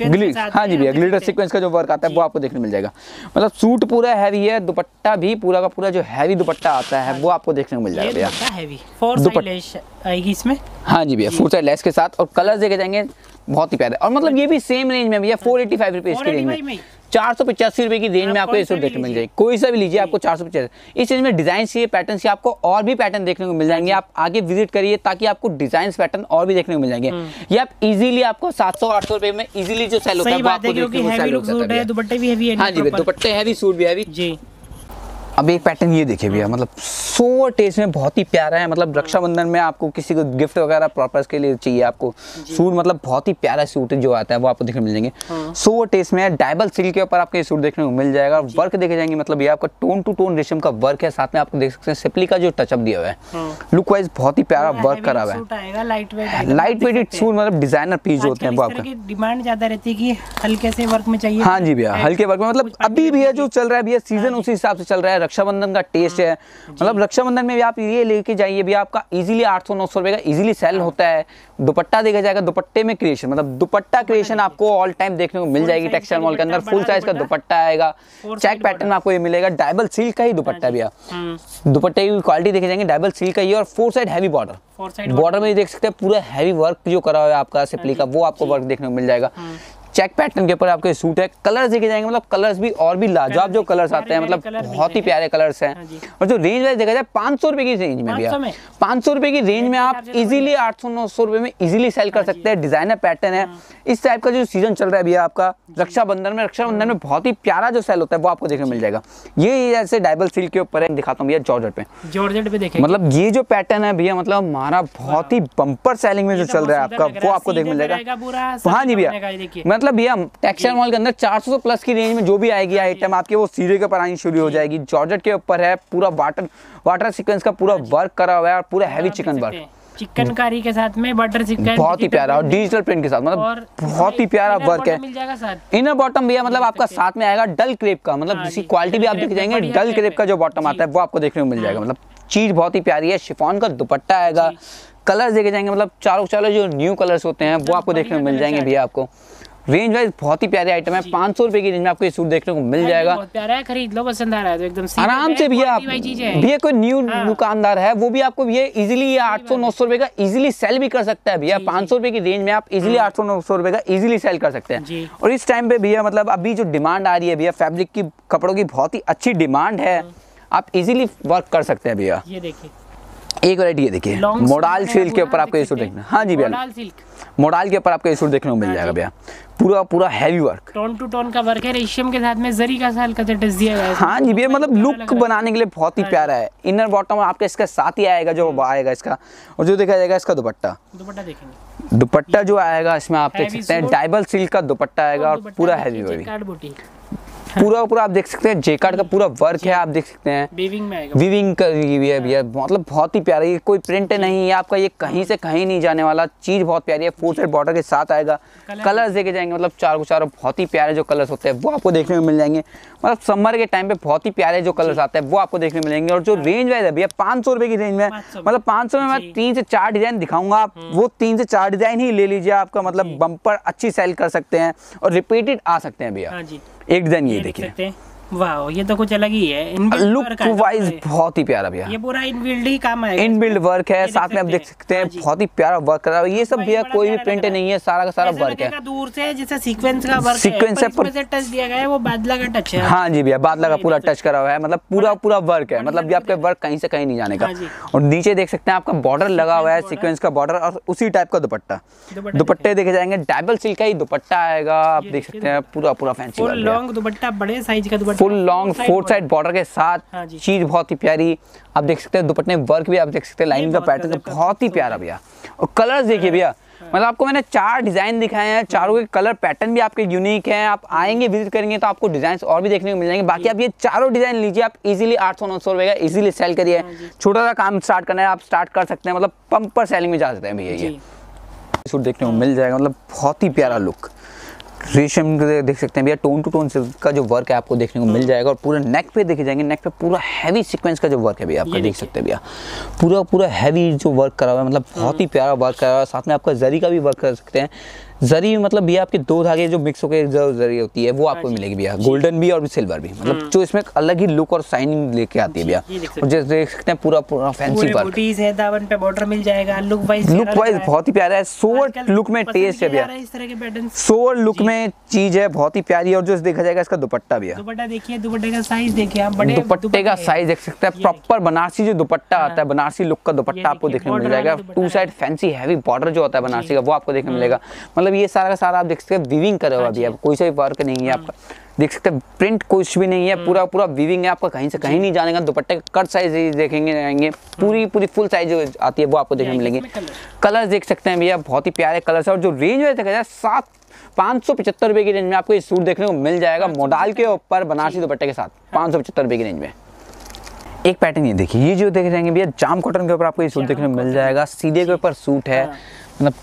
मिलेगा। हाँ जी भैया, ग्लिटर सीक्वेंस का जो वर्क आता है वो आपको देखने मिल जाएगा। मतलब सूट पूरा हैवी है, दुपट्टा भी पूरा का पूरा जो हैवी दुपट्टा आता है वो आपको देखने को मिल जाएगा भैया। हैवी फोर साइड लेस आएगी इसमें। हाँ जी भैया, फोर साइड लेस के साथ, और कलर देखे जाएंगे बहुत ही प्यारे। और मतलब ये भी सेम रेंज में भैया 485 रुपीज की रेंज में, 485 रुपए की रेंज में आपको ये सूट देखने मिल जाएगी। कोई सा भी लीजिए, आपको 450। इस चीज में डिजाइन चाहिए, पैटर्न चाहिए, आपको और भी पैटर्न देखने को मिल जाएंगे। आप आगे विजिट करिए ताकि आपको डिजाइन पैटर्न और भी देखने को मिल जाएंगे। ये आप इजीली आपको 700-800 रुपए में इजीली जो सेल होता है वो आपको देखने को मिल जाएगा। दुपट्टे भी हैवी है। हां जी, दुपट्टे हैवी, सूट भी हैवी जी। अब एक पैटर्न ये देखिए भैया, मतलब सोवर टेस्ट में बहुत ही प्यारा है। मतलब रक्षाबंधन में आपको किसी को गिफ्ट वगैरह पर्पस के लिए चाहिए आपको सूट, मतलब बहुत ही प्यारा सूट जो आता है वो आपको देखने मिल जाएंगे। सोवर टेस्ट में डायबल सिल्क के ऊपर आपको ये सूट देखने को मिल जाएगा। वर्क देखे जाएंगे, मतलब ये आपका टोन टू टोन रेशम का वर्क है, साथ में आपको देख सकते हैं सिपली का जो टचअप दिया हुआ है। लुक वाइज बहुत ही प्यारा वर्क करा हुआ है। लाइट वेट सूट, मतलब डिजाइनर पीस होते हैं वो आपका। डिमांड ज्यादा रहती है कि हल्के से वर्क में चाहिए। हाँ जी भैया, हल्के वर्क में, मतलब अभी भैया जो चल रहा है भैया सीजन उसी हिसाब से चल रहा है। रक्षाबंधन का टेस्ट है, मतलब रक्षाबंधन में भी आप ये लेके जाइए भी, आपका इजीली 800-900 रुपए का इजीली सेल होता है। दुपट्टा देखा जाएगा, दुपट्टे में क्रिएशन, मतलब दुपट्टा क्रिएशन आपको ऑल टाइम देखने को मिल जाएगी। टेक्सटाइल मॉल के अंदर फुल साइज का दुपट्टा आएगा, चेक पैटर्न आपको ये मिलेगा। डायबल सिल्क का ही दुपट्टा भी है, दुपट्टे की क्वालिटी देखे जाएंगे डायबल सिल्क का ही, और four side heavy border, border में देख सकते हैं पूरा हैवी वर्क जो करा हुआ है आपका सिपली का, वो आपको वर्क देखने को मिल जाएगा। चेक पैटर्न के ऊपर आपके सूट है। कलर्स देखे जाएंगे, मतलब कलर्स भी और भी लाजवाब जो कलर्स आते हैं, मतलब बहुत ही प्यारे कलर्स हैं। और जो रेंज वाइज देखा जाए 500 रुपए की रेंज में भी, 500 रुपए की रेंज में आप इजीली 800-900 रुपए में इजीली सेल कर सकते हैं। डिजाइनर पैटर्न है, इस टाइप का जो सीजन चल रहा है भैया आपका रक्षाबंधन में, रक्षाबंधन में बहुत ही प्यारा जो सेल होता है वो आपको देखने मिल जाएगा। ये जैसे डायबल सिल्क के ऊपर है, दिखाता हूँ भैया जॉर्जेट पे, जॉर्जेट पे देखें। मतलब ये जो पैटर्न है भैया, मतलब हमारा बहुत ही बम्पर सेलिंग में जो चल रहा है आपका वो आपको देखने मिल जाएगा। हाँ जी भैया, मतलब भैया टेक्सटाइल मॉल के अंदर 400 प्लस की रेंज में जो भी आएगी आइटम आपके, वो सीधे के ऊपर आनी शुरू हो जाएगी। जॉर्जेट के ऊपर है, पूरा वाटर सीक्वेंस का पूरा वर्क करा हुआ है, और पूरा हैवी चिकन वर्क, चिकनकारी के साथ में बटर चिकन बहुत ही प्यारा, और डिजिटल प्रिंट के साथ, मतलब बहुत ही प्यारा वर्क है। इनर बॉटम भैया, मतलब आपका साथ में आएगा डल क्रेप का, मतलब जिसकी क्वालिटी भी आप देख जाएंगे डल क्रेप का जो बॉटम आता है वो आपको देखने को मिल जाएगा। मतलब चीज बहुत ही प्यारी है। शिफॉन का दुपट्टा आएगा, कलर देखे जाएंगे, मतलब चारों चारों जो न्यू कलर्स होते हैं वो आपको देखने को मिल जाएंगे भैया। आपको रेंज वाइज बहुत ही प्यारे आइटम है। 500 रुपए की रेंज में आपको ये सूट देखने को मिल जाएगा। बहुत प्यारा है, खरीद लो, पसंद आ रहा है तो एकदम आराम से भैया। भैया कोई न्यू दुकानदार है वो भी आपको भैया इजीली 800-900 रुपए का इजीली सेल भी कर सकता है भैया। 500 रुपए की रेंज में आप इजीली 800-900 रुपए का इजीली सेल कर सकते हैं। और इस टाइम पे भैया, मतलब अभी जो डिमांड आ रही है भैया फैब्रिक की, कपड़ों की बहुत ही अच्छी डिमांड है, आप इजीली वर्क कर सकते हैं भैया। ये देखिए एक वैरायटी, ये देखिए मोडाल सिल्क के ऊपर आपको ये सूट देखना। हाँ जी भैया, मोडाल के ऊपर आपको ये सूट देखने को मिल जाएगा भैया। पूरा पूरा heavy work, tone to tone का वर्क है, रेशम के साथ में जरी का हल्का सा टच दिया है। हाँ जी भैया, मतलब लुक बनाने के लिए बहुत ही प्यारा है। इनर बॉटम आपके इसके साथ ही आएगा जो आएगा इसका, और जो देखा जाएगा इसका दुपट्टा, दुपट्टा देखेंगे, दुपट्टा जो आएगा इसमें आप देख सकते हैं डायबल सिल्क का दुपट्टा आएगा, और पूरा हैवी वर्क, पूरा पूरा आप देख सकते हैं जेकार्ड का पूरा वर्क है। आप देख सकते हैं वीविंग करी हुई है भैया, मतलब बहुत ही प्यारा। ये कोई प्रिंट नहीं है आपका, ये कहीं से कहीं नहीं जाने वाला, चीज बहुत प्यारी है। फोर साइड बॉर्डर के साथ आएगा, कलर्स देखे जाएंगे, मतलब चारों चारों बहुत ही प्यारे जो कलर्स होते हैं वो आपको देखने को मिल जाएंगे। मतलब समर के टाइम पे बहुत ही प्यारे जो कलर्स आते हैं वो आपको देखने को मिलेंगे। और जो रेंज वाइज है भैया 500 रुपए की रेंज में, मतलब 500 में मैं 3 से 4 डिजाइन दिखाऊंगा, आप वो 3 से 4 डिजाइन ही ले लीजिए। आपका मतलब बम्पर अच्छी सेल कर सकते हैं, और रिपीटेड आ सकते हैं भैया। एक दिन ये देखिए, वाह, ये तो कुछ अलग ही है। लुक वाइज बहुत ही प्यारा भैया, ये पूरा इनबिल्ड ही काम है, इनबिल्ड वर्क है, साथ में आप देख सकते हैं बहुत ही प्यारा वर्क करा हुआ है। ये सब भैया कोई भी प्रिंट नहीं है, सारा का सारा वर्क है, दूर से जैसे सीक्वेंस का वर्क है, टच दिया गया है, वो बादला का टच है। हाँ जी भैया, बादला का पूरा टच करा हुआ है, मतलब पूरा पूरा वर्क है, मतलब ये आपके वर्क कहीं से कहीं नहीं जाने का। और नीचे देख सकते हैं आपका बॉर्डर लगा हुआ है, सीक्वेंस का बॉर्डर, और उसी टाइप का दुपट्टा, दुपट्टे देखे जाएंगे डायबल सिल्क का ही दुपट्टा आएगा। आप देख सकते हैं पूरा पूरा फैंसी लॉन्ग दुपट्टा, बड़े साइज का full long, four side border के साथ। हाँ, चीज बहुत ही प्यारी, आप देख सकते हैं दुपट्टे वर्क भी आप देख सकते हैं, लाइन का पैटर्न बहुत ही प्यारा भैया। और कलर्स देखिए भैया, मतलब आपको मैंने 4 डिज़ाइन दिखाए हैं, चारों के कलर पैटर्न भी आपके यूनिक हैं। आप आएंगे विजिट करेंगे तो आपको डिज़ाइन और भी देखने को मिल जाएंगे। बाकी आप ये चारों डिज़ाइन लीजिए, आप इजीली 800-900 रुपये का इजीली सेल करिए। छोटा सा काम स्टार्ट करना है आप स्टार्ट कर सकते हैं, मतलब पंप पर सेलिंग में जा सकते हैं भैया। ये सूट देखने को मिल जाएगा, मतलब बहुत ही प्यारा लुक, रेशम देख सकते हैं भैया, टोन टू टोन का जो वर्क है आपको देखने को मिल जाएगा। और पूरा नेक पे देखे जाएंगे, नेक पे पूरा हैवी सीक्वेंस का जो वर्क है भैया आपका देख सकते हैं भैया, पूरा हैवी जो वर्क करा हुआ है, मतलब बहुत ही प्यारा वर्क करा हुआ है। साथ में आपका जरी का भी वर्क कर सकते हैं। जरी मतलब भैया आपके 2 धागे जो मिक्स होकर जो जरी होती है वो आपको मिलेगी भैया, गोल्डन भी और सिल्वर भी, मतलब जो इसमें अलग ही लुक और शाइनिंग लेके आती है भैया। और जैसे देख सकते हैं पूरा फैंसी वर्क है, दामन पे बॉर्डर मिल जाएगा, लुक वाइज बहुत ही प्यारा है। सोवर लुक में टेस्ट है भैया, सोवर लुक में चीज है बहुत ही प्यारी। और जो देखा जाएगा इसका दुपट्टा भैया, दुपट्टे का साइज देखिए आप, दुपट्टे का साइज देख सकते हैं, प्रॉपर बनारसी जो दुपट्टा आता है, बनारसी लुक का दुपट्टा आपको देखने मिल जाएगा। 2 साइड फैंसी हैवी बॉर्डर जो होता है बनारसी का वो आपको देखने मिलेगा। मतलब ये सारा का सारा आप देख सकते हैं वीविंग करा हुआ भी है, कोई सा भी वर्क नहीं है आपका, देख सकते हैं प्रिंट कुछ भी नहीं है, पूरा वीविंग है आपका, कहीं से कहीं नहीं जानेगा। दुपट्टे का कट साइज देखेंगे जाएंगे, पूरी फुल साइज जो आती है वो आपको देखने मिलेंगे। कलर देख सकते हैं भैया, बहुत ही प्यारे कलर्स है। और जो रेंज है देखा जाए 575 रुपये की रेंज में आपको ये सूट देखने को मिल जाएगा, मॉडल के ऊपर बनारसी दुपट्टे के साथ 575 रुपये की रेंज में। एक पैटर्न ये देखिए, ये जो देख जाएंगे भैया जाम कॉटन के ऊपर आपको ये सूट देखने को मिल जाएगा। सीधे के ऊपर सूट है, मतलब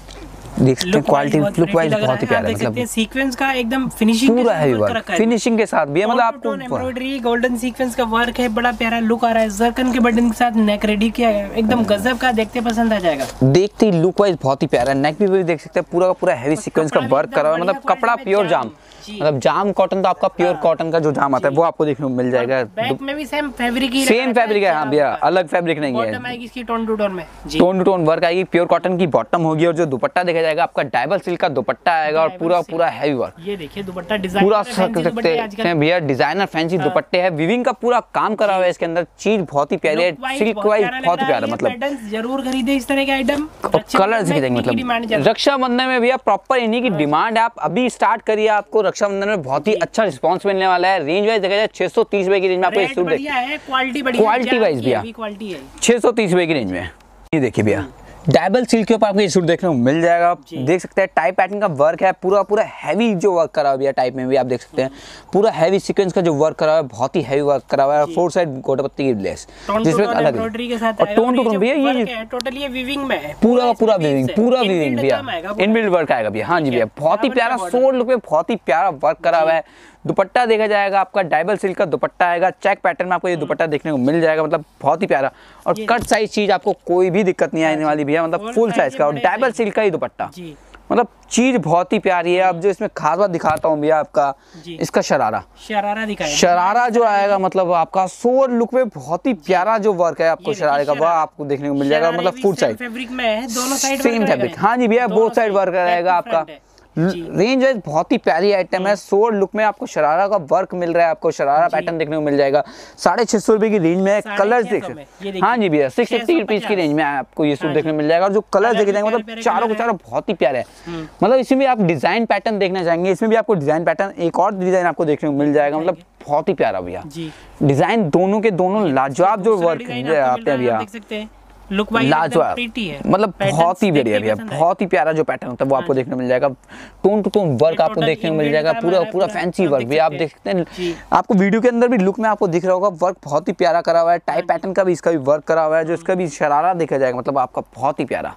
देख सकते हैं क्वालिटी लुक वाइज बहुत ही प्यारा, मतलब सीक्वेंस का एकदम फिनिशिंग पूरा है वर्क, फिनिशिंग के साथ भी है, मतलब आपको एम्ब्रॉयडरी गोल्डन सीक्वेंस का वर्क है, बड़ा प्यारा लुक आ रहा है। जरकन के बटन के साथ नेक रेडी किया है, एकदम गजब का, देखते पसंद आ जाएगा। देखते ही लुक वाइज बहुत ही प्यारा, नेक भी देख सकते हैं पूरा हैवी सीक्वेंस का वर्क करा हुआ है, मतलब कपड़ा प्योर जाम, मतलब जाम कॉटन तो आपका प्योर कॉटन का जो जाम आता है वो आपको देखने को मिल जाएगा। बैक में भी सेम फैब्रिक है हाँ भैया, अलग फैब्रिक नहीं है। बॉटम आएगी इसकी टोन टू टोन में, टोन टू टोन वर्क आएगी, प्योर कॉटन की बॉटम होगी। और जो दुपट्टा देखा जाएगा आपका डाइबल सिल्क का दुपट्टा आएगा, और पूरा हैवी वर्क। ये देखिए दुपट्टा डिजाइन पूरा सकते हैं भैया, डिजाइनर फैंसी दुपट्टे है, वीविंग का पूरा काम करा हुआ है इसके अंदर, चीज बहुत ही प्यारी है, सिल्क वाइज बहुत प्यारा। मतलब जरूर खरीदे इस तरह के आइटम, कलर्स की मतलब रक्षाबंधन में भैया प्रॉपर इन्हीं की डिमांड है, आप अभी स्टार्ट करिए, आपको रक्षाबंधन में बहुत ही अच्छा रिस्पांस मिलने वाला है। रेंज वाइज देखा जाए 630 रुपए की रेंज में आपको ये सूट है, क्वालिटी वाइज भैया 630 रुपए की रेंज में। ये देखिए भैया डाइबल सिल्क के ऊपर आपको ये सूट देखने को मिल जाएगा, आप देख सकते हैं टाइप पैटर्न का वर्क है, पूरा हैवी जो वर्क करा हुआ है टाइप में भी आप देख सकते हैं, पूरा हैवी सीक्वेंस का जो वर्क करा हुआ है, बहुत ही हैवी वर्क करा हुआ है। 4 साइड गोटापत्ती की लेस जिसमें अलग और टोन टू टोन भैया, ये टोटली ये वीविंग में है, पूरा वीविंग भैया, इनबिल्ट वर्क आएगा भैया। हाँ जी भैया, बहुत ही प्यारा सोवर लुक में बहुत ही प्यारा वर्क करा हुआ है। दुपट्टा देखा जाएगा आपका डाइबल सिल्क का दुपट्टा आएगा, चेक पैटर्न में आपको ये दुपट्टा देखने को मिल जाएगा, मतलब बहुत ही प्यारा। और कट साइज चीज आपको कोई भी दिक्कत नहीं आने वाली भैया, मतलब फुल साइज का और डाइबल सिल्क का ही दुपट्टा, मतलब चीज बहुत ही प्यारी है। अब जो इसमें खास बात दिखाता हूँ भैया आपका, इसका शरारा दिखाया, शरारा जो आएगा मतलब आपका सोवर लुक में बहुत ही प्यारा जो वर्क है आपको शरारे का, वह आपको देखने को मिल जाएगा, मतलब फुल साइड फैब्रिक में दोनों साइड सेम फैब्रिक। हाँ जी भैया, बोथ साइड वर्क रहेगा आपका, रेंज वाइज बहुत ही प्यारी आइटम है। सोवर लुक में आपको शरारा का वर्क मिल रहा है, आपको शरारा पैटर्न देखने को मिल जाएगा 650 रुपए की रेंज में। कलर्स देख सकते हैं, हाँ जी भैया 650 रुपीज की रेंज में आपको ये सूट देखने को मिल जाएगा। और जो कलर्स देखे जाएंगे मतलब चारों के चारों बहुत ही प्यारे हैं, मतलब इसमें भी आप डिजाइन पैटर्न देखना चाहेंगे, इसमें भी आपको डिजाइन पैटर्न एक और डिजाइन आपको देखने को मिल जाएगा, मतलब बहुत ही प्यारा भैया डिजाइन, दोनों के दोनों लाजवाब जो वर्क आते हैं भैया, लुक वाइज प्रीटी है, मतलब बहुत ही बढ़िया भैया, बहुत ही प्यारा जो पैटर्न होता है वो आपको देखने को मिल जाएगा। टोन टू टोन वर्क आपको देखने को मिल जाएगा, पूरा फैंसी वर्क भी आप देख सकते हैं, आपको वीडियो के अंदर भी लुक में आपको दिख रहा होगा, वर्क बहुत ही प्यारा करा हुआ है। टाइप पैटर्न का भी इसका भी वर्क करा हुआ है, जो इसका भी शरारा देखा जाएगा मतलब आपका बहुत ही प्यारा,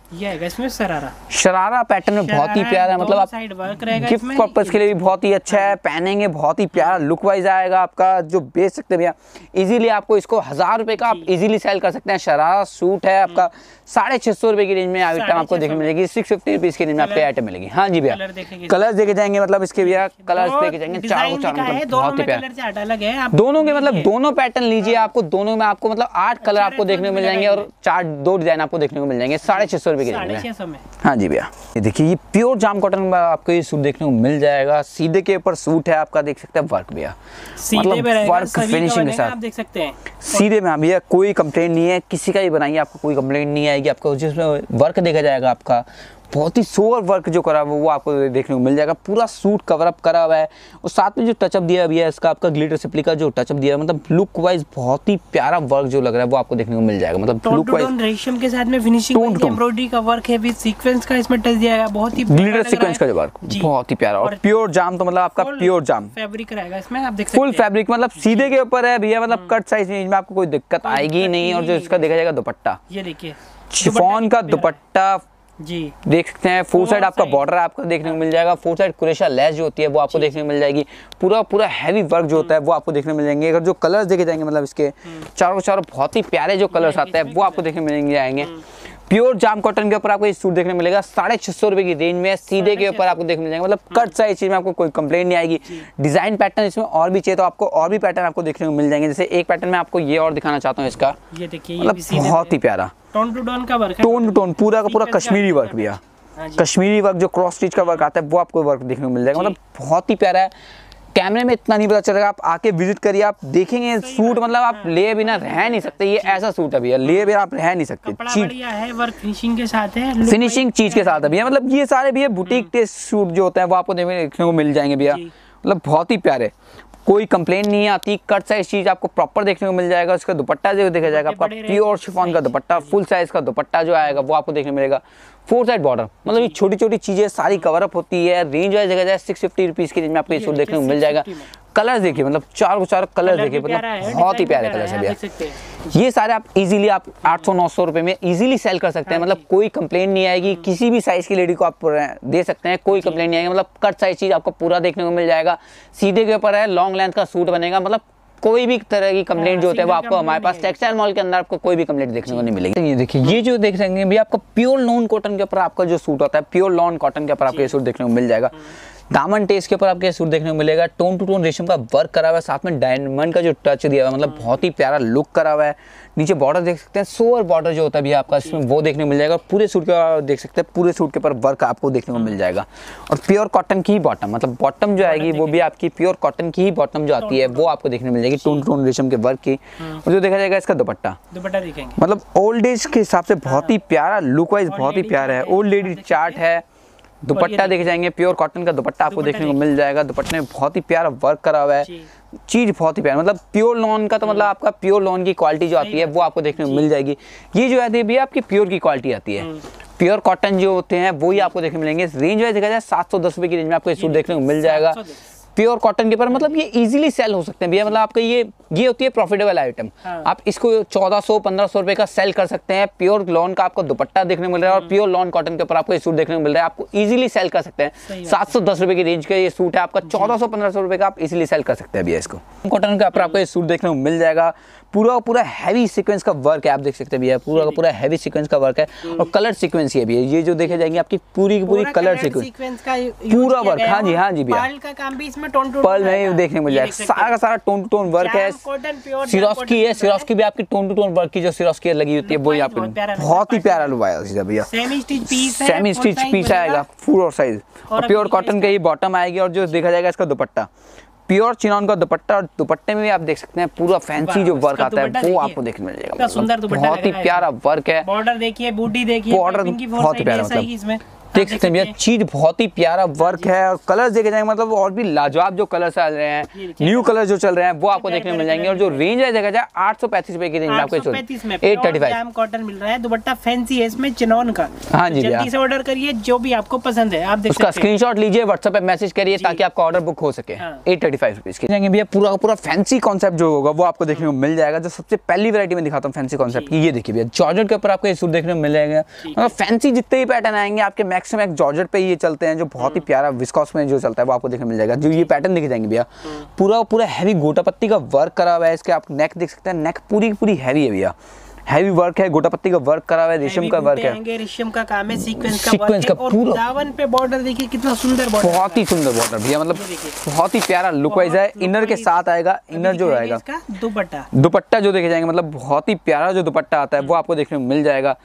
शरारा पैटर्न में बहुत ही प्यारा, मतलब गिफ्ट पर्पज के लिए भी बहुत ही अच्छा है, पहनेंगे बहुत ही प्यारा लुक वाइज आएगा आपका, जो बेच सकते हैं भैया इजिली। आपको इसको 1000 रुपए का आप इजिली सेल कर सकते हैं। शरारा सूट है आपका 650 रुपए की रेंज में आइटम आपको देखने मिलेगी, 650 रुपीज की रेंज में आपको आइटम मिलेगी। हाँ जी भैया, कलर्स देखे जाएंगे, मतलब इसके भैया कलर्स देखे जाएंगे चारों दोनों के, मतलब दोनों पैटर्न लीजिए, आपको दोनों में आपको मतलब 8 कलर आपको देखने को मिल जाएंगे और 2 डिजाइन आपको देखने को मिल जाएंगे 650 रुपए की रेंज में। हाँ जी भैया, ये देखिए ये प्योर जाम कॉटन में आपको ये सूट देखने को मिल जाएगा, सीधे के ऊपर सूट है आपका, देख सकते हैं वर्क भैया, मतलब वर्क फिनिशिंग के साथ आप देख सकते हैं सीधे में भैया, कोई कंप्लेंट नहीं है किसी का, ही बनाइए आपको कोई कंप्लेंट नहीं आएगी। आपको जिसमें वर्क देखा जाएगा आपका बहुत ही सोवर वर्क जो करा हुआ वो आपको देखने को मिल जाएगा। पूरा सूट कवरअप करा हुआ है और साथ में जो टचअप दिया हुआ है इसका आपका ग्लिटर सिप्ली का जो टचअप दिया है, मतलब लुक वाइज बहुत ही प्यारा वर्क जो लग रहा है वो आपको देखने को मिल जाएगा। मतलब लुक वाइज रेशम के साथ में फिनिशिंग एम्ब्रॉयडरी का वर्क है, विद सीक्वेंस का इसमें टच दिया गया, बहुत ही ग्लिटर सीक्वेंस का वर्क बहुत ही प्यारा। और प्योर जाम, तो मतलब आपका प्योर जाम फैब्रिक रहेगा इसमें, आप देख सकते हैं फुल फैब्रिक मतलब सीधे के ऊपर है भैया, मतलब कट साइज रेंज में आपको कोई दिक्कत आएगी नहीं। और जो इसका देखा जाएगा दुपट्टा, ये देखिए शिफॉन का दुपट्टा जी देख सकते हैं। फोर साइड आपका बॉर्डर आपको देखने को मिल जाएगा, फोर साइड कुरेशा लेस जो होती है वो आपको देखने को मिल जाएगी। पूरा पूरा हैवी वर्क जो होता है वो आपको देखने को मिल जाएंगे। अगर जो कलर्स देखे जाएंगे मतलब इसके चारों चारों बहुत ही प्यारे जो कलर्स आते हैं वो आपको देखने को मिलेंगे आएंगे। प्योर जाम कॉटन के ऊपर आपको ये सूट देखने मिलेगा, 650 रुपए की रेंज में सीधे के ऊपर आपको देखने मिलेगा। मतलब कट साइज चीज में आपको कोई कंप्लेंट नहीं आएगी। डिजाइन पैटर्न इसमें और भी चाहिए तो आपको और भी पैटर्न आपको देखने को मिल जाएंगे। जैसे एक पैटर्न में आपको ये और दिखाना चाहता हूँ इसका, ये देखिए बहुत ही प्यारा टोन टू टोन का वर्क है, टोन टू टोन पूरा का पूरा कश्मीरी वर्क भी है, कश्मीरी वर्क जो क्रॉस स्टिच का वर्क आता है वो आपको वर्क देखने को मिल जाएगा। मतलब बहुत ही प्यारा है, कैमरे में इतना नहीं पता चलेगा, आप आके विजिट करिए, आप देखेंगे सूट मतलब आप ले बिना रह नहीं सकते। ये ऐसा सूट है भैया, ले बिना आप रह नहीं सकते। फिनिशिंग के साथ है, फिनिशिंग चीज के साथ है भैया। मतलब ये सारे भैया बुटीक टेस्ट सूट जो होते हैं वो आपको देखने को मिल जाएंगे भैया। मतलब बहुत ही प्यारे, कोई कंप्लेंट नहीं आती, कट साइज चीज आपको प्रॉपर देखने को मिल जाएगा। उसका दुपट्टा जो देखा जाएगा आपका प्योर शिफॉन का दुपट्टा, फुल साइज का दुपट्टा जो आएगा वो आपको देखने को मिलेगा। फोर साइड बॉर्डर, मतलब ये छोटी छोटी चीजें सारी कवर अप होती है। रेंज वाइज देखा जाए 650 रुपीज की रेंज में आपको ये सूट देखने को मिल जाएगा। कलर देखिए, मतलब चार चार कलर देखिए, मतलब बहुत ही प्यारे कलर है भैया। ये सारे आप इजीली आप 800-900 रुपए में इजीली सेल कर सकते हैं। मतलब कोई कंप्लेंट नहीं आएगी, किसी भी साइज की लेडी को आप दे सकते हैं, कोई कंप्लेंट नहीं आएगी। मतलब कट साइज चीज आपको पूरा देखने को मिल जाएगा। सीधे के ऊपर है, लॉन्ग लेंथ का सूट बनेगा। मतलब कोई भी तरह की कंप्लेंट जो होती है वो आपको हमारे पास टेक्सटाइल मॉल के अंदर आपको कोई भी कंप्लेंट देखने को नहीं मिलेगी। ये देखिए, ये जो देख सकते हैं आपका प्योर लॉन कॉटन के ऊपर आपका जो सूट होता है, प्योर लॉन कॉटन के ऊपर आपको ये सूट देखने को मिल जाएगा। दामन टेस्ट के ऊपर आपके सूट देखने को मिलेगा, टोन टू टोन रेशम का वर्क करा हुआ है, साथ में डायमंड का जो टच दिया हुआ है, मतलब बहुत ही प्यारा लुक करा हुआ है। नीचे बॉर्डर देख सकते हैं, सोवर बॉर्डर जो होता है भैया आपका इसमें वो देखने को मिल जाएगा। पूरे सूट का देख सकते हैं, पूरे सूट के ऊपर वर्क आपको देखने को मिल जाएगा। और प्योर कॉटन की ही बॉटम, मतलब बॉटम जो आएगी वो भी आपकी प्योर कॉटन की ही बॉटम जो आती है वो आपको देखने को मिल जाएगी, टोन टू टोन रेशम के वर्क की। और जो देखा जाएगा इसका दुपट्टा, मतलब ओल्ड एज के हिसाब से बहुत ही प्यारा, लुक वाइज बहुत ही प्यारा है। ओल्ड लेडी चार्ट है, दुपट्टा देख जाएंगे, प्योर कॉटन का दुपट्टा आपको देखने को मिल जाएगा। दुपट्टे में बहुत ही प्यारा वर्क करा हुआ है, चीज बहुत ही प्यारा, मतलब प्योर लॉन का, तो मतलब आपका प्योर लॉन की क्वालिटी जो आती है वो आपको देखने को मिल जाएगी। ये जो है भैया आपकी प्योर की क्वालिटी आती है, प्योर कॉटन जो होते हैं वो ही आपको देखने को मिलेंगे। रेंज वाइज देखा जाए 710 रुपए की रेंज में आपको ये सूट देखने को मिल जाएगा। प्योर कॉटन के ऊपर मतलब ये इजीली सेल हो सकते हैं भैया। मतलब आपका ये होती है प्रॉफिटेबल आइटम, आप इसको 1400-1500 रुपए का सेल कर सकते हैं। प्योर लॉन का आपको दुपट्टा देखने को मिल रहा है और प्योर लॉन कॉटन के ऊपर आपको ये सूट देखने को मिल रहा है, आपको इजीली सेल कर सकते हैं। 710 रुपए की रेंज का ये सूट है आपका, 1400-1500 रुपए का आप इजीली सेल कर सकते हैं भैया। इसको कॉटन के ऊपर आपको ये सूट देखने को मिल जाएगा। पूरा पूरा हैवी सीक्वेंस का वर्क है, आप देख सकते हैं भैया, पूरा का पूरा हैवी सीक्वेंस का वर्क है। और कलर सीक्वेंस ये भी है, ये जो देखे जाएंगे आपकी पूरी की पूरी कलर सीक्वेंस पूरा वर्क। हाँ जी, हाँ जी भैया, काम भी इसमें टोन टू पर्ल नहीं देखने मिल जाएगा, सारा का सारा टोन टू टोन वर्क है। सिरोस्की है, सिरोस्की भी आपकी टोन टू टोन वर्क की जो सिरोस्की लगी होती है वो ही आपको बहुत ही प्यारा लुभाया भैया। सेमी स्टिच पीस आएगा फुल साइज, और प्योर कॉटन का ही बॉटम आएगी। और जो देखा जाएगा इसका दुपट्टा, प्योर चिनॉन का दुपट्टा, और दुपट्टे में भी आप देख सकते हैं पूरा फैंसी जो वर्क आता है वो आपको देखने मिल जाएगा। सुंदर दुपट्टा, बहुत ही प्यारा वर्क है। बॉर्डर देखिए, बूटी देखिए, बॉर्डर बहुत ही प्यारा है इसमें, देख सकते हैं भैया। चीज बहुत ही प्यारा वर्क है। और कलर्स देखे जाएंगे, मतलब और भी लाजवाब जो कलर्स आ रहे हैं, न्यू कलर्स जो चल रहे हैं वो आपको देखने मिल जाएंगे। और जो रेंज है देखा जाए 835 रुपए की रेंज में आपको 835 कॉटन मिल रहा है। दुपट्टा फैंसी है इसमें चिनॉन का। हाँ जी भैया, जल्दी से ऑर्डर करिए जो भी आपको पसंद है। आप उसका स्क्रीनशॉट लीजिए, व्हाट्सएप पे मैसेज करिए ताकि आपका ऑर्डर बुक हो सके। 835 रुपीज जाएंगे भैया। पूरा पूरा फैंसी कॉन्सेप्ट जो होगा वो आपको देखने को मिल जाएगा। जो सबसे पहली वैरायटी में दिखाता हूँ फैंसी कॉन्सेप्ट की, ये देखिए भैया जॉर्जेट के ऊपर आपको ये सूट देखने को मिल जाएगा। मतलब फैंसी जितने ही पैटर्न आएंगे आपके मैक्सिमम जॉर्जेट पे ये चलते हैं, जो बहुत ही प्यारा विस्कॉस में जो चलता है वो आपको देखने मिल जाएगा। जो ये पैटर्न दिखे जाएंगे भैया, पूरा पूरा हैवी गोटापत्ती का वर्क करा हुआ है। इसके आप नेक देख सकते हैं, नेक पूरी पूरी हैवी है भैया, हैवी वर्क है, गोटापत्ती का वर्क करा हुआ है, रेशम का वर्क है, रेशम का काम है, सीक्वेंस का वर्क है। और दामन पे बॉर्डर देखिए कितना सुंदर बॉर्डर, बहुत ही सुंदर बॉर्डर भैया, मतलब बहुत ही प्यारा लुक वाइज है। इनर के साथ आएगा, इनर जो आएगा इसका दुपट्टा, दुपट्टा जो देखे जाएंगे मतलब बहुत ही प्यारा जो दुपट्टा आता है वो आपको देखने को मिल जाएगा।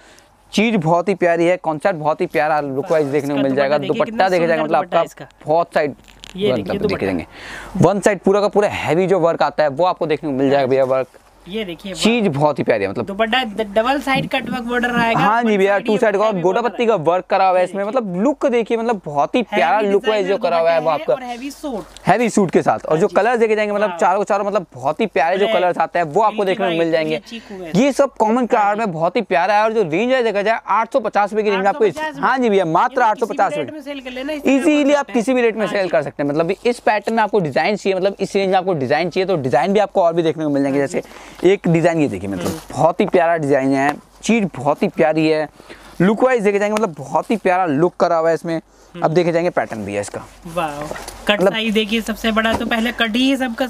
चीज बहुत ही प्यारी है, कॉन्सेप्ट बहुत ही प्यारा, लुक वाइज देखने को मिल जाएगा। दुपट्टा देखे जाएगा मतलब आपका बहुत साइड देखे जाएंगे, वन साइड पूरा का पूरा हैवी जो वर्क आता है वो आपको देखने को मिल जाएगा भैया। वर्क ये देखिए चीज बहुत ही प्यारी है, मतलब dupatta double side cut work border आएगा। हाँ जी भैया, टू साइड का गोटा पत्ती का वर्क करा हुआ है इसमें, मतलब लुक देखिए, मतलब बहुत ही प्यारा लुक है जो करा हुआ है वो आपका हैवी सूट के साथ। और जो कलर देखे जाएंगे मतलब चारों चारों मतलब बहुत ही प्यारे जो कलर आते हैं वो आपको देखने को मिल जाएंगे। ये सब कॉमन क्राफ्ट में बहुत ही प्यारा है। और जो रेंज है देखा जाए 850 रुपए की रेंज आपको। हाँ जी भैया, मात्र 850 रुपए इजीली आप किसी भी रेट में सेल कर सकते हैं। मतलब इस पैटर्न में आपको डिजाइन चाहिए, मतलब इस रेंज में आपको डिजाइन चाहिए तो डिजाइन भी आपको और भी देखने को मिल जाएंगे। जैसे एक डिज़ाइन ये देखिए, मतलब बहुत ही प्यारा डिज़ाइन है, चीज़ बहुत ही प्यारी है, लुक वाइज देखे जाएंगे मतलब बहुत ही प्यारा लुक करा हुआ है इसमें। अब देखे जाएंगे पैटर्न भी है इसका, कट साइज देखिए, सबसे बड़ा तो पहले कट ही है सबका,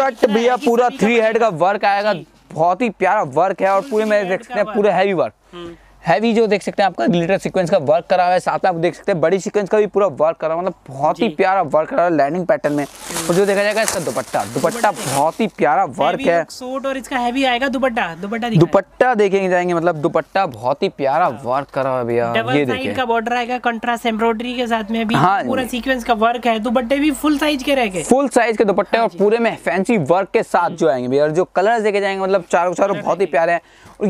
कट भैया पूरा 3 हेड का वर्क आएगा, बहुत ही प्यारा वर्क है। और पूरे में देख सकते हैं पूरा हैवी वर्क, हैवी जो देख सकते हैं आपका ग्लिटर सीक्वेंस का वर्क करा हुआ है, साथ में आप देख सकते हैं बड़ी सीक्वेंस का भी पूरा वर्क करा हुआ, मतलब बहुत ही प्यारा वर्क करा हुआ है लाइनिंग पैटर्न में। और जो देखा जाएगा इसका दुपट्टा, दुपट्टा बहुत ही प्यारा वर्क है, सूट और इसका हैवी आएगा दुपट्टा, दुपट्टा देखेंगे जाएंगे मतलब दुपट्टा बहुत ही प्यारा वर्क करा हुआ है भैया। ये देखिए का बॉर्डर आएगा कंट्रास्ट एम्ब्रॉयडरी के साथ में भी, पूरा सीक्वेंस का वर्क है, दुपट्टे भी फुल साइज के रहेंगे, फुल साइज के दुपट्टे और पूरे में फैंसी वर्क के साथ जो आएंगे भैया। और जो कलर देखे जाएंगे मतलब चारों चारों बहुत ही प्यारे हैं।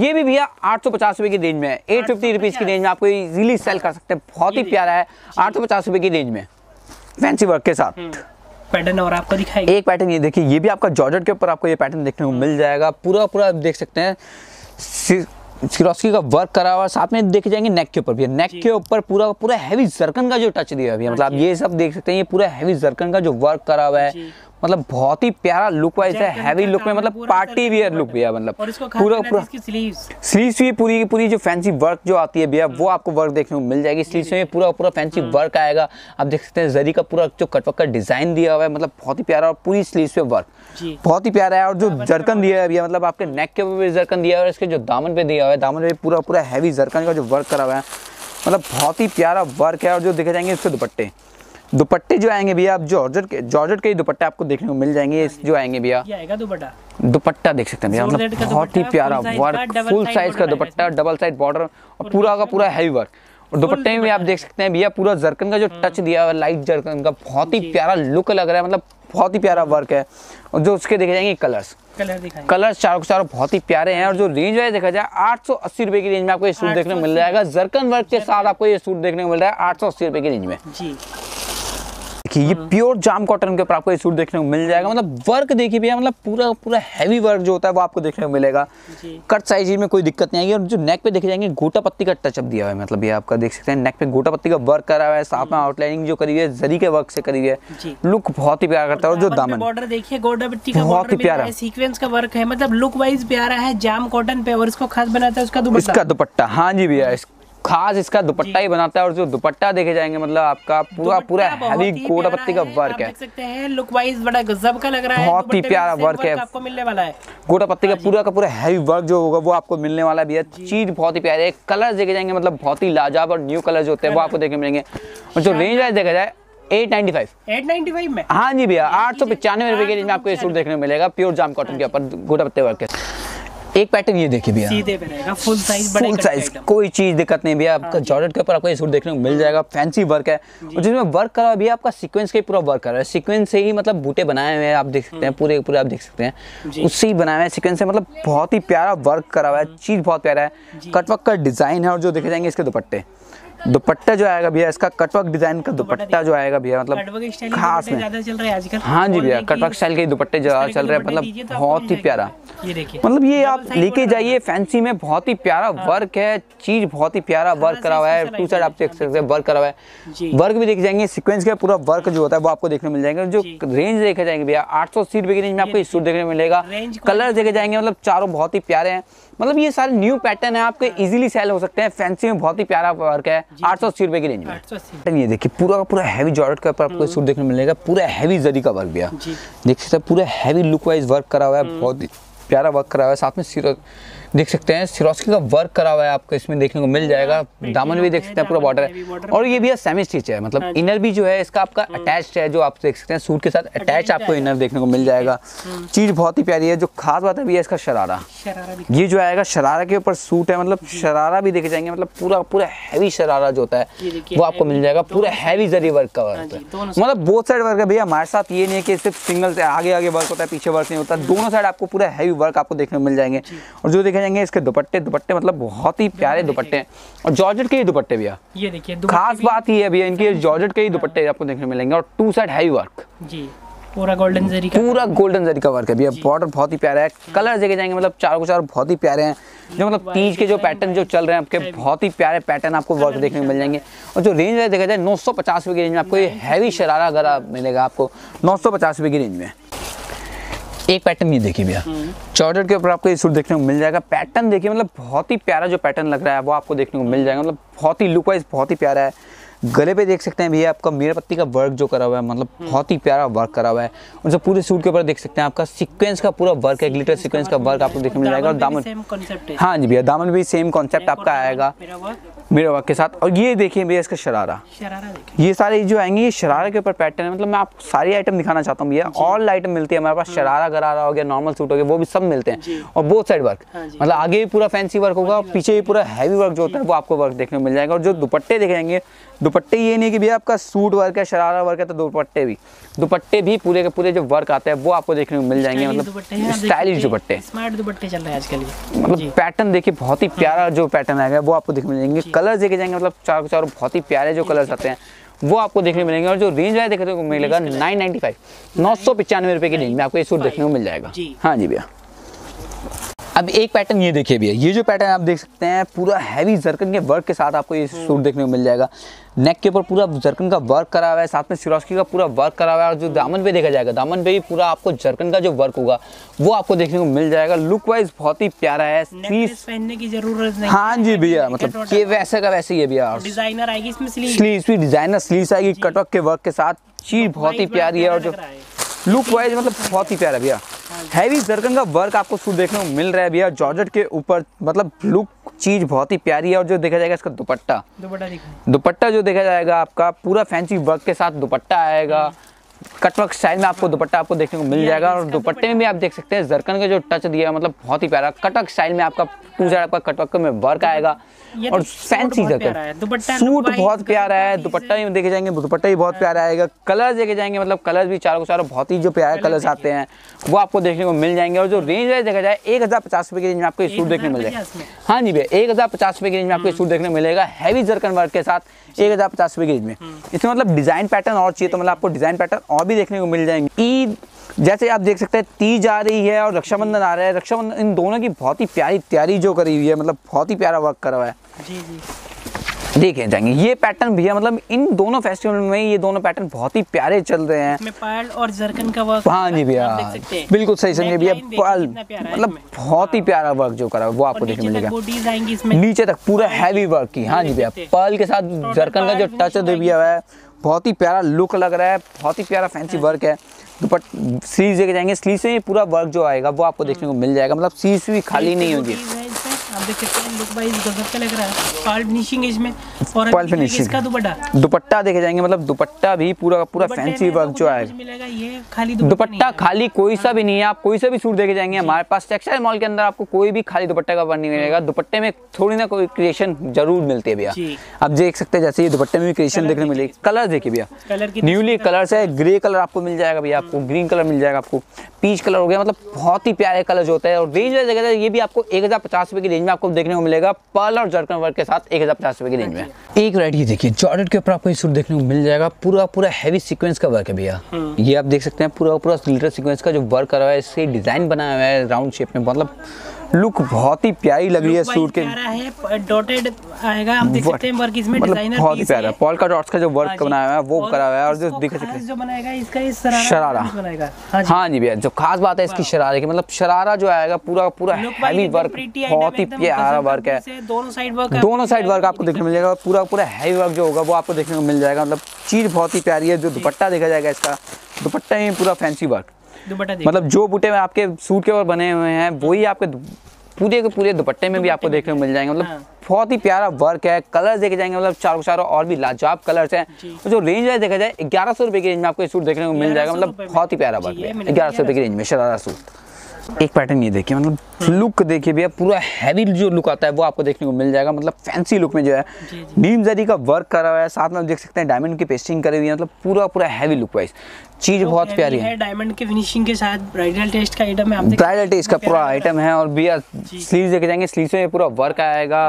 ये भी भैया 850 रुपए की रेंज में है, 850 रुपीज की रेंज में आपको इजीली सेल कर सकते हैं, बहुत ही प्यारा है 850 रुपए की रेंज में फैंसी वर्क के साथ। पैटर्न और आपको दिखाएगा एक पैटर्न ये देखिए, ये भी आपका जॉर्जेट के ऊपर आपको ये पैटर्न देखने को मिल जाएगा, पूरा पूरा देख सकते हैं सिरोस्की का वर्क करा हुआ, साथ में देखे जाएंगे नेक के ऊपर भी, नेक के ऊपर पूरा पूरा हैवी जरकन का जो टच दिया है, मतलब ये सब देख सकते हैं ये पूरा हैवी जरकन का जो वर्क करा हुआ है, मतलब बहुत ही प्यारा लुक वाइज है, हैवी लुक में मतलब पार्टी वियर लुक भैया, मतलब पूरा पूरा स्लीव्स भी पूरी की पूरी जो फैंसी वर्क जो आती है भैया वो आपको वर्क देखने को मिल जाएगी। स्लीव्स में पूरा पूरा फैंसी वर्क आएगा, आप देख सकते हैं जरी का पूरा जो कटवर्क का डिजाइन दिया हुआ है, मतलब बहुत ही प्यारा, और पूरी स्लीव्स पे वर्क बहुत ही प्यारा है। और जो जरकन दिया है भैया, मतलब आपके नेक के ऊपर जरकन दिया है और इसके जो दामन पे दिया हुआ है, दामन पे पूरा पूरा हैवी जरकन का जो वर्क करा हुआ है, मतलब बहुत ही प्यारा वर्क है। और जो देखे जाएंगे इसके दुपट्टे, दुपट्टे जो आएंगे भैया आप जॉर्जेट के ही दुपट्टे आपको देखने को मिल जाएंगे। जो आएंगे भैया दुपट्टा देख सकते हैं भैया, मतलब बहुत ही प्यारा वर्क, फुल साइज का दुपट्टा, डबल साइड बॉर्डर और पूरा का पूरा हैवी वर्क। और दुपट्टे में आप देख सकते हैं भैया पूरा जरकन का जो टच दिया हुआ, लाइट जरकन का बहुत ही प्यारा लुक लग रहा है, मतलब बहुत ही प्यारा वर्क है। और जो उसके देखे जाएंगे कलर्स चारों के चारों बहुत ही प्यारे हैं। और जो रेंज है देखा जाए 880 रुपए की रेंज में आपको ये सूट देखने को मिल जाएगा, जरकन वर्क के साथ आपको ये सूट देखने को मिल रहा है 880 रुपए की रेंज में। ये प्योर जाम कॉटन के ऊपर आपको ये सूट देखने को मिल जाएगा, मतलब वर्क देखिए भैया, मतलब पूरा पूरा हैवी वर्क जो होता है वो आपको देखने को मिलेगा, कट साइज में कोई दिक्कत नहीं आएगी। और जो नेक पे देखे जाएंगे गोटा पत्ती का टचअप दिया हुआ है, मतलब ये आपका देख सकते हैं नेक पे गोटा पत्ती का वर्क करा हुआ है, साथ में आउटलाइनिंग जो करी है जरी के वर्क से करी है, लुक बहुत ही प्यारा करता है। और जो दामन बॉर्डर देखिए गोटा पत्ती का बहुत ही प्यारा सीक्वेंस का वर्क है, मतलब लुक वाइज प्यारा है जाम कॉटन पे। और इसको खास बनाता है उसका दुपट्टा, हाँ जी भैया खास इसका दुपट्टा ही बनाता है। और जो दुपट्टा देखे जाएंगे मतलब आपका पूरा पूरा हैवी गोटा पत्ती का वर्क है, आप देख सकते हैं लुक वाइज बड़ा गजब का लग रहा है, बहुत ही प्यारा वर्क है आपको मिलने वाला है। गोटा पत्ती का पूरा हैवी वर्क जो होगा वो आपको मिलने वाला है, चीज बहुत ही प्यारी है। कलर देखे जाएंगे मतलब बहुत ही लाजवाब और न्यू कलर होते हैं वो आपको देखने मिलेंगे। और जो रेंज वाइज देखा जाए 895 में, हाँ जी भैया 895 रुपए के रेंज में आपको ये सूट देखने मिलेगा, प्योर जाम कॉटन के ऊपर गोटा पत्ती वर्क है। एक पैटर्न ये देखिए भैया, सीधे पे रहेगा, फुल साइज कोई चीज दिक्कत नहीं भैया, आपका जॉर्जेट के ऊपर आपको ये सूट देखने को मिल जाएगा, फैंसी वर्क है। और जिसमें वर्क करा हुआ भैया आपका सीक्वेंस का पूरा वर्क करा है, सीक्वेंस से ही मतलब बूटे बनाए हुए हैं आप देख सकते हैं, पूरे पूरे आप देख सकते हैं उससे ही बनाए हुए हैं सीक्वेंस से, मतलब बहुत ही प्यारा वर्क करा हुआ है, चीज बहुत प्यारा है, कटवर्क का डिजाइन है। और जो देखे जाएंगे इसके दुपट्टा जो आएगा भैया इसका कटवर्क डिजाइन का दुपट्टा जो आएगा भैया, मतलब खास में, हाँ जी भैया कटवर्क स्टाइल के दुपट्टे ज्यादा चल रहे हैं, मतलब बहुत ही प्यारा, मतलब ये आप लेके जाइए फैंसी में, बहुत ही प्यारा वर्क है, चीज बहुत ही प्यारा वर्क करा हुआ है, टू साइड आप देख सकते हैं वर्क करा हुआ है, वर्क भी देखे जाएंगे सीक्वेंस का पूरा वर्क जो होता है वो आपको देखने मिल जाएगा। जो रेंज देखे जाएंगे भैया 880 रुपए की रेंज में आपको ये सूट देखने मिलेगा, कलर देखे जाएंगे मतलब चारों बहुत ही प्यारे हैं, मतलब ये सारे न्यू पैटर्न है आपके इजीली सेल हो सकते हैं, फैंसी में बहुत ही प्यारा वर्क है 880 रुपए की रेंज में। ये देखिए पूरा का पूरा हैवी जॉर्जेट के ऊपर आपको सूट देखने मिलेगा, पूरा हैवी जरी का वर्क भैया देख सकते हैं, पूरा हैवी लुक वाइज वर्क करा हुआ है, बहुत ही प्यारा वर्क करा हुआ है, साथ में देख सकते हैं सिरोस्की का वर्क करा हुआ है, आपको इसमें देखने को मिल जाएगा। दामन भी देख सकते हैं, पूरा बॉर्डर है। और ये भी सेमी स्टिच है, मतलब इनर भी जो है इसका आपका अटैच है, जो आप देख सकते हैं सूट के साथ अटैच आपको इनर देखने को मिल जाएगा। चीज बहुत ही प्यारी है। जो खास बात है भैया इसका शरारा, ये जो आएगा शरारा के ऊपर सूट है, मतलब शरारा भी देखे जाएंगे, मतलब पूरा पूरा हैवी शरारा जो होता है वो आपको मिल जाएगा, पूरा हैवी जरी वर्क का वर्क है, मतलब बोथ साइड वर्क है भैया हमारे साथ। ये नहीं है कि सिर्फ सिंगल से आगे आगे वर्क होता है, पीछे वर्क नहीं होता, दोनों साइड आपको पूरा हैवी वर्क आपको देखने को मिल जाएंगे। और जो देखे जाएंगे इसके दुपट्टे, दुपट्टे मतलब बहुत ही प्यारे दुपट्टे हैं, और जॉर्जेट के ही दुपट्टे भैया, ये देखिए खास बात ही है भैया इनके, जॉर्जेट के ही दुपट्टे आपको देखने को मिलेंगे। और टू साइड हैवी वर्क जी, पूरा गोल्डन जरी का, पूरा गोल्डन जरी का वर्क है भैया। बॉर्डर बहुत ही प्यारा है, कलर देखे जाएंगे, मतलब चारों को चार बहुत ही प्यारे हैं, जो मतलब तीज के जो पैटर्न जो चल रहे हैं आपके, बहुत ही प्यारे पैटर्न आपको वर्क देखने को मिल जाएंगे। और जो रेंज है देखा जाए 950 रुपये की रेंज में आपको ये हैवी शरारा गला मिलेगा आपको 950 रुपये की रेंज में। एक पैटर्न ये देखिए भैया, जॉर्जेट के ऊपर आपको ये सूट देखने को मिल जाएगा। पैटर्न देखिए, मतलब बहुत ही प्यारा जो पैटर्न लग रहा है वो आपको देखने को मिल जाएगा, मतलब बहुत ही लुक वाइज बहुत ही प्यारा है। गले पे देख सकते हैं भैया आपका मीरा पत्ती का वर्क जो करा हुआ है, मतलब बहुत ही प्यारा वर्क करा हुआ है। और जो पूरे सूट के ऊपर देख सकते हैं आपका सीक्वेंस का पूरा वर्क है, ग्लिटर सीक्वेंस का वर्क आपको देखने मिल जाएगा। और दामन, हाँ जी भैया, दामन भी सेम कॉन्सेप्ट आपका आएगा मीरा वर्क के साथ। और ये देखिए भैया इसका शरारा, ये सारे जो आएंगे ये शरारा के ऊपर पैटर्न है, मतलब मैं आपको सारी आइटम दिखाना चाहता हूँ भैया। ऑल आइटम मिलती है हमारे पास, शरारा गरारा हो गया, नॉर्मल सूट हो गया, वो भी सब मिलते हैं। और बोथ साइड वर्क, मतलब आगे भी पूरा फैंसी वर्क होगा, पीछे भी पूरा हैवी वर्क जो होता है वो आपको वर्क देखने को मिल जाएगा। और जो दुपट्टे देखे जाएंगे, दुपट्टे ये नहीं कि भैया आपका सूट वर्क है, शरारा वर्क है, तो दुपट्टे भी पूरे के पूरे जो वर्क आता है वो आपको देखने को मिल जाएंगे, मतलब स्टाइलिश दुपट्टे, स्मार्ट दुपट्टे चल रहे हैं आजकल, मतलब पैटर्न देखिए बहुत ही प्यारा जो पैटर्न आएगा वो आपको देखने को मिल जाएंगे। कलर्स देखे जाएंगे, मतलब चारों चारों बहुत ही प्यारे जो कलर्स आते हैं वो आपको देखने को मिलेंगे। और जो रेंज है देखने को मिलेगा 995 रुपये की रेंज में आपको ये सूट देखने को मिल जाएगा। हाँ जी भैया, अब एक पैटर्न ये देखिए भैया, ये जो पैटर्न आप देख सकते हैं पूरा हैवी जरकन के वर्क के साथ आपको ये सूट देखने को मिल जाएगा। नेक के ऊपर पूरा जरकन का वर्क करा हुआ है, साथ में सिरोस्की का पूरा वर्क करा हुआ है। और जो दामन पे देखा जाएगा, दामन पे भी पूरा आपको जरकन का जो वर्क होगा वो आपको देखने को मिल जाएगा। लुक वाइज बहुत ही प्यारा है, पहनने की जरूरत नहीं। हाँ जी भैया, मतलब ये वैसे का वैसे ही है भैया। डिजाइनर आएगी इसमें, स्लीव्स भी डिजाइनर स्लीव्स आएगी कटवर्क के वर्क के साथ, चीज बहुत ही प्यारी है। और जो लुक वाइज मतलब बहुत ही प्यारा भैया, हैवी जरकन का वर्क आपको सूट देखने को मिल रहा है भैया जॉर्जेट के ऊपर, मतलब लुक चीज बहुत ही प्यारी है। और जो देखा जाएगा इसका दुपट्टा जो देखा जाएगा आपका पूरा फैंसी वर्क के साथ दुपट्टा आएगा, कटवर्क स्टाइल में आपको दुपट्टा आपको देखने को मिल जाएगा। और दुपट्टे में भी आप देख सकते हैं जरकन का जो टच दिया है, मतलब बहुत ही प्यारा कटवर्क स्टाइल में आपका टू साइड आपका कटवर्क में वर्क आएगा। और फैंसी जरकन सूट बहुत प्यारा है, दुपट्टा भी देखे जाएंगे, दुपट्टा भी बहुत प्यारा आएगा। कलर्स देखे जाएंगे, मतलब कलर्स भी चारों चारों बहुत ही जो प्यारे कलर्स आते हैं वो आपको देखने को मिल जाएंगे। और जो रेंज वाइज देखा जाए 1050 रुपये की रेंज में आपको ये सूट देखने को मिल जाएगा। हाँ जी भैया, 1050 रुपये की रेंज में आपको ये सूट देखने को मिलेगा, हैवी जरकन वर्क के साथ 1050 रुपये की रेंज में। इसमें मतलब डिजाइन पैटर्न और चाहिए तो मतलब आपको डिजाइन पैटर्न और भी देखने को मिल जाएंगे। ईद जैसे आप देख सकते हैं, तीज आ रही है और रक्षाबंधन आ रहा है, रक्षाबंधन इन दोनों की बहुत ही प्यारी तैयारी जो करी हुई है, मतलब बहुत ही प्यारा वर्क करा हुआ है। जी जी, देखे जाएंगे ये पैटर्न भैया, मतलब इन दोनों फेस्टिवल में ये दोनों पैटर्न बहुत ही प्यारे चल रहे हैं। इसमें पर्ल और जरकन का वर्क, हाँ जी भैया बिल्कुल सही समझे भैया, पर्ल मतलब बहुत ही प्यारा वर्क जो करा वो आपको देखने मिलेगा। नीचे तक पूरा हैवी वर्क की, हाँ जी भैया, पर्ल के साथ जरकन का जो टच दे दिया है, बहुत ही प्यारा लुक लग रहा है, बहुत ही प्यारा फैंसी वर्क है। दुपट्टा स्लीव्स देखे जाएंगे, स्लीव्स में पूरा वर्क जो आएगा वो आपको देखने को मिल जाएगा, मतलब स्लीव्स भी खाली नहीं होगी। आप देख सकते हैं लुक वाइज गजब का लग रहा है, पर्ल फिनिशिंग इसमें, और इसका दुपट्टा देखे जाएंगे, मतलब दुपट्टा भी पूरा पूरा फैंसी वर्क जो है मिलेगा। ये खाली दुपट्टा, खाली कोई सा भी नहीं है, आप कोई सा भी सूट देखे जाएंगे हमारे पास टेक्सटाइल मॉल के अंदर आपको कोई भी खाली दुपट्टे का वर्क नहीं मिलेगा। दुपट्टे में थोड़ी ना कोई क्रिएशन जरूर मिलती है भैया, आप देख सकते हैं जैसे ये दुपट्टे में भी क्रिएशन देखने मिलेगी। कलर देखिए भैया, न्यूली कलर है, ग्रे कलर आपको मिल जाएगा भैया, आपको ग्रीन कलर मिल जाएगा, आपको पीच कलर हो गया, मतलब बहुत ही प्यारे कलर होता है। और रेंज वाइज देखा जाए ये भी आपको 1050 रुपये की में आपको देखने को मिलेगा, पर्ल और जर्कन वर्क के साथ 1050 रुपए की रेंज में। एक वैरायटी देखिए, जॉर्जेट के ऊपर आपको ये सूट देखने को मिल जाएगा, पूरा पूरा हैवी सीक्वेंस का वर्क है भैया। ये आप देख सकते हैं पूरा पूरा ग्लिटर सीक्वेंस का जो वर्क करा हुआ है, इससे डिजाइन बनाया हुआ है राउंड शेप में, मतलब लुक बहुत ही प्यारी लग रही है सूट के, है डॉटेड आएगा, हम देख सकते हैं वर्क इसमें, डिजाइनर बहुत ही प्यारा पोल्का डॉट्स का जो वर्क बनाया हुआ है वो करा हुआ है। और जो दिख सकते हैं जो बनाएगा इसका ये शरारा बनाएगा। हाँ जी भैया, जो खास बात है इसकी शरारे की, मतलब शरारा जो आएगा पूरा पूरा हैवी वर्क, बहुत ही प्यारा वर्क है, दोनों साइड वर्क आपको देखने को मिल जाएगा। पूरा पूरा हैवी वर्क जो होगा वो आपको देखने को मिल जाएगा, मतलब चीज बहुत ही प्यारी है। जो दुपट्टा देखा जाएगा इसका, दुपट्टा में पूरा फैंसी वर्क, मतलब जो बूटे में आपके सूट के ऊपर बने हुए हैं वही आपके पूरे के पूरे दुपट्टे में भी आपको देखने को मिल जाएंगे। मतलब बहुत ही प्यारा वर्क है, कलर्स देखे जाएंगे मतलब चारों चारों और भी लाजवाब कलर्स हैं। जो रेंज है देखा जाए 1100 रुपये की रेंज में आपको ये सूट देखने को मिल जाएगा। मतलब बहुत ही प्यारा वर्क है, 1100 रुपये की रेंज में शरारा सूट। एक पैटर्न ये देखिए, मतलब लुक देखिए भैया, पूरा हैवी जो लुक आता है वो आपको देखने को मिल जाएगा। मतलब फैंसी लुक में जो है नीम जरी का वर्क करा हुआ है, साथ में आप देख सकते हैं डायमंड की पेस्टिंग करी हुई है। मतलब पूरा हैवी लुक वाइज चीज बहुत प्यारी है। डायमंड के फिनिशिंग के साथ ब्राइडल टेस्ट का आइटम है, आप ब्राइडल टेस्ट का पूरा आइटम है। और भैया स्लीव्स देखे जाएंगे, स्लीव्स में पूरा वर्क आएगा,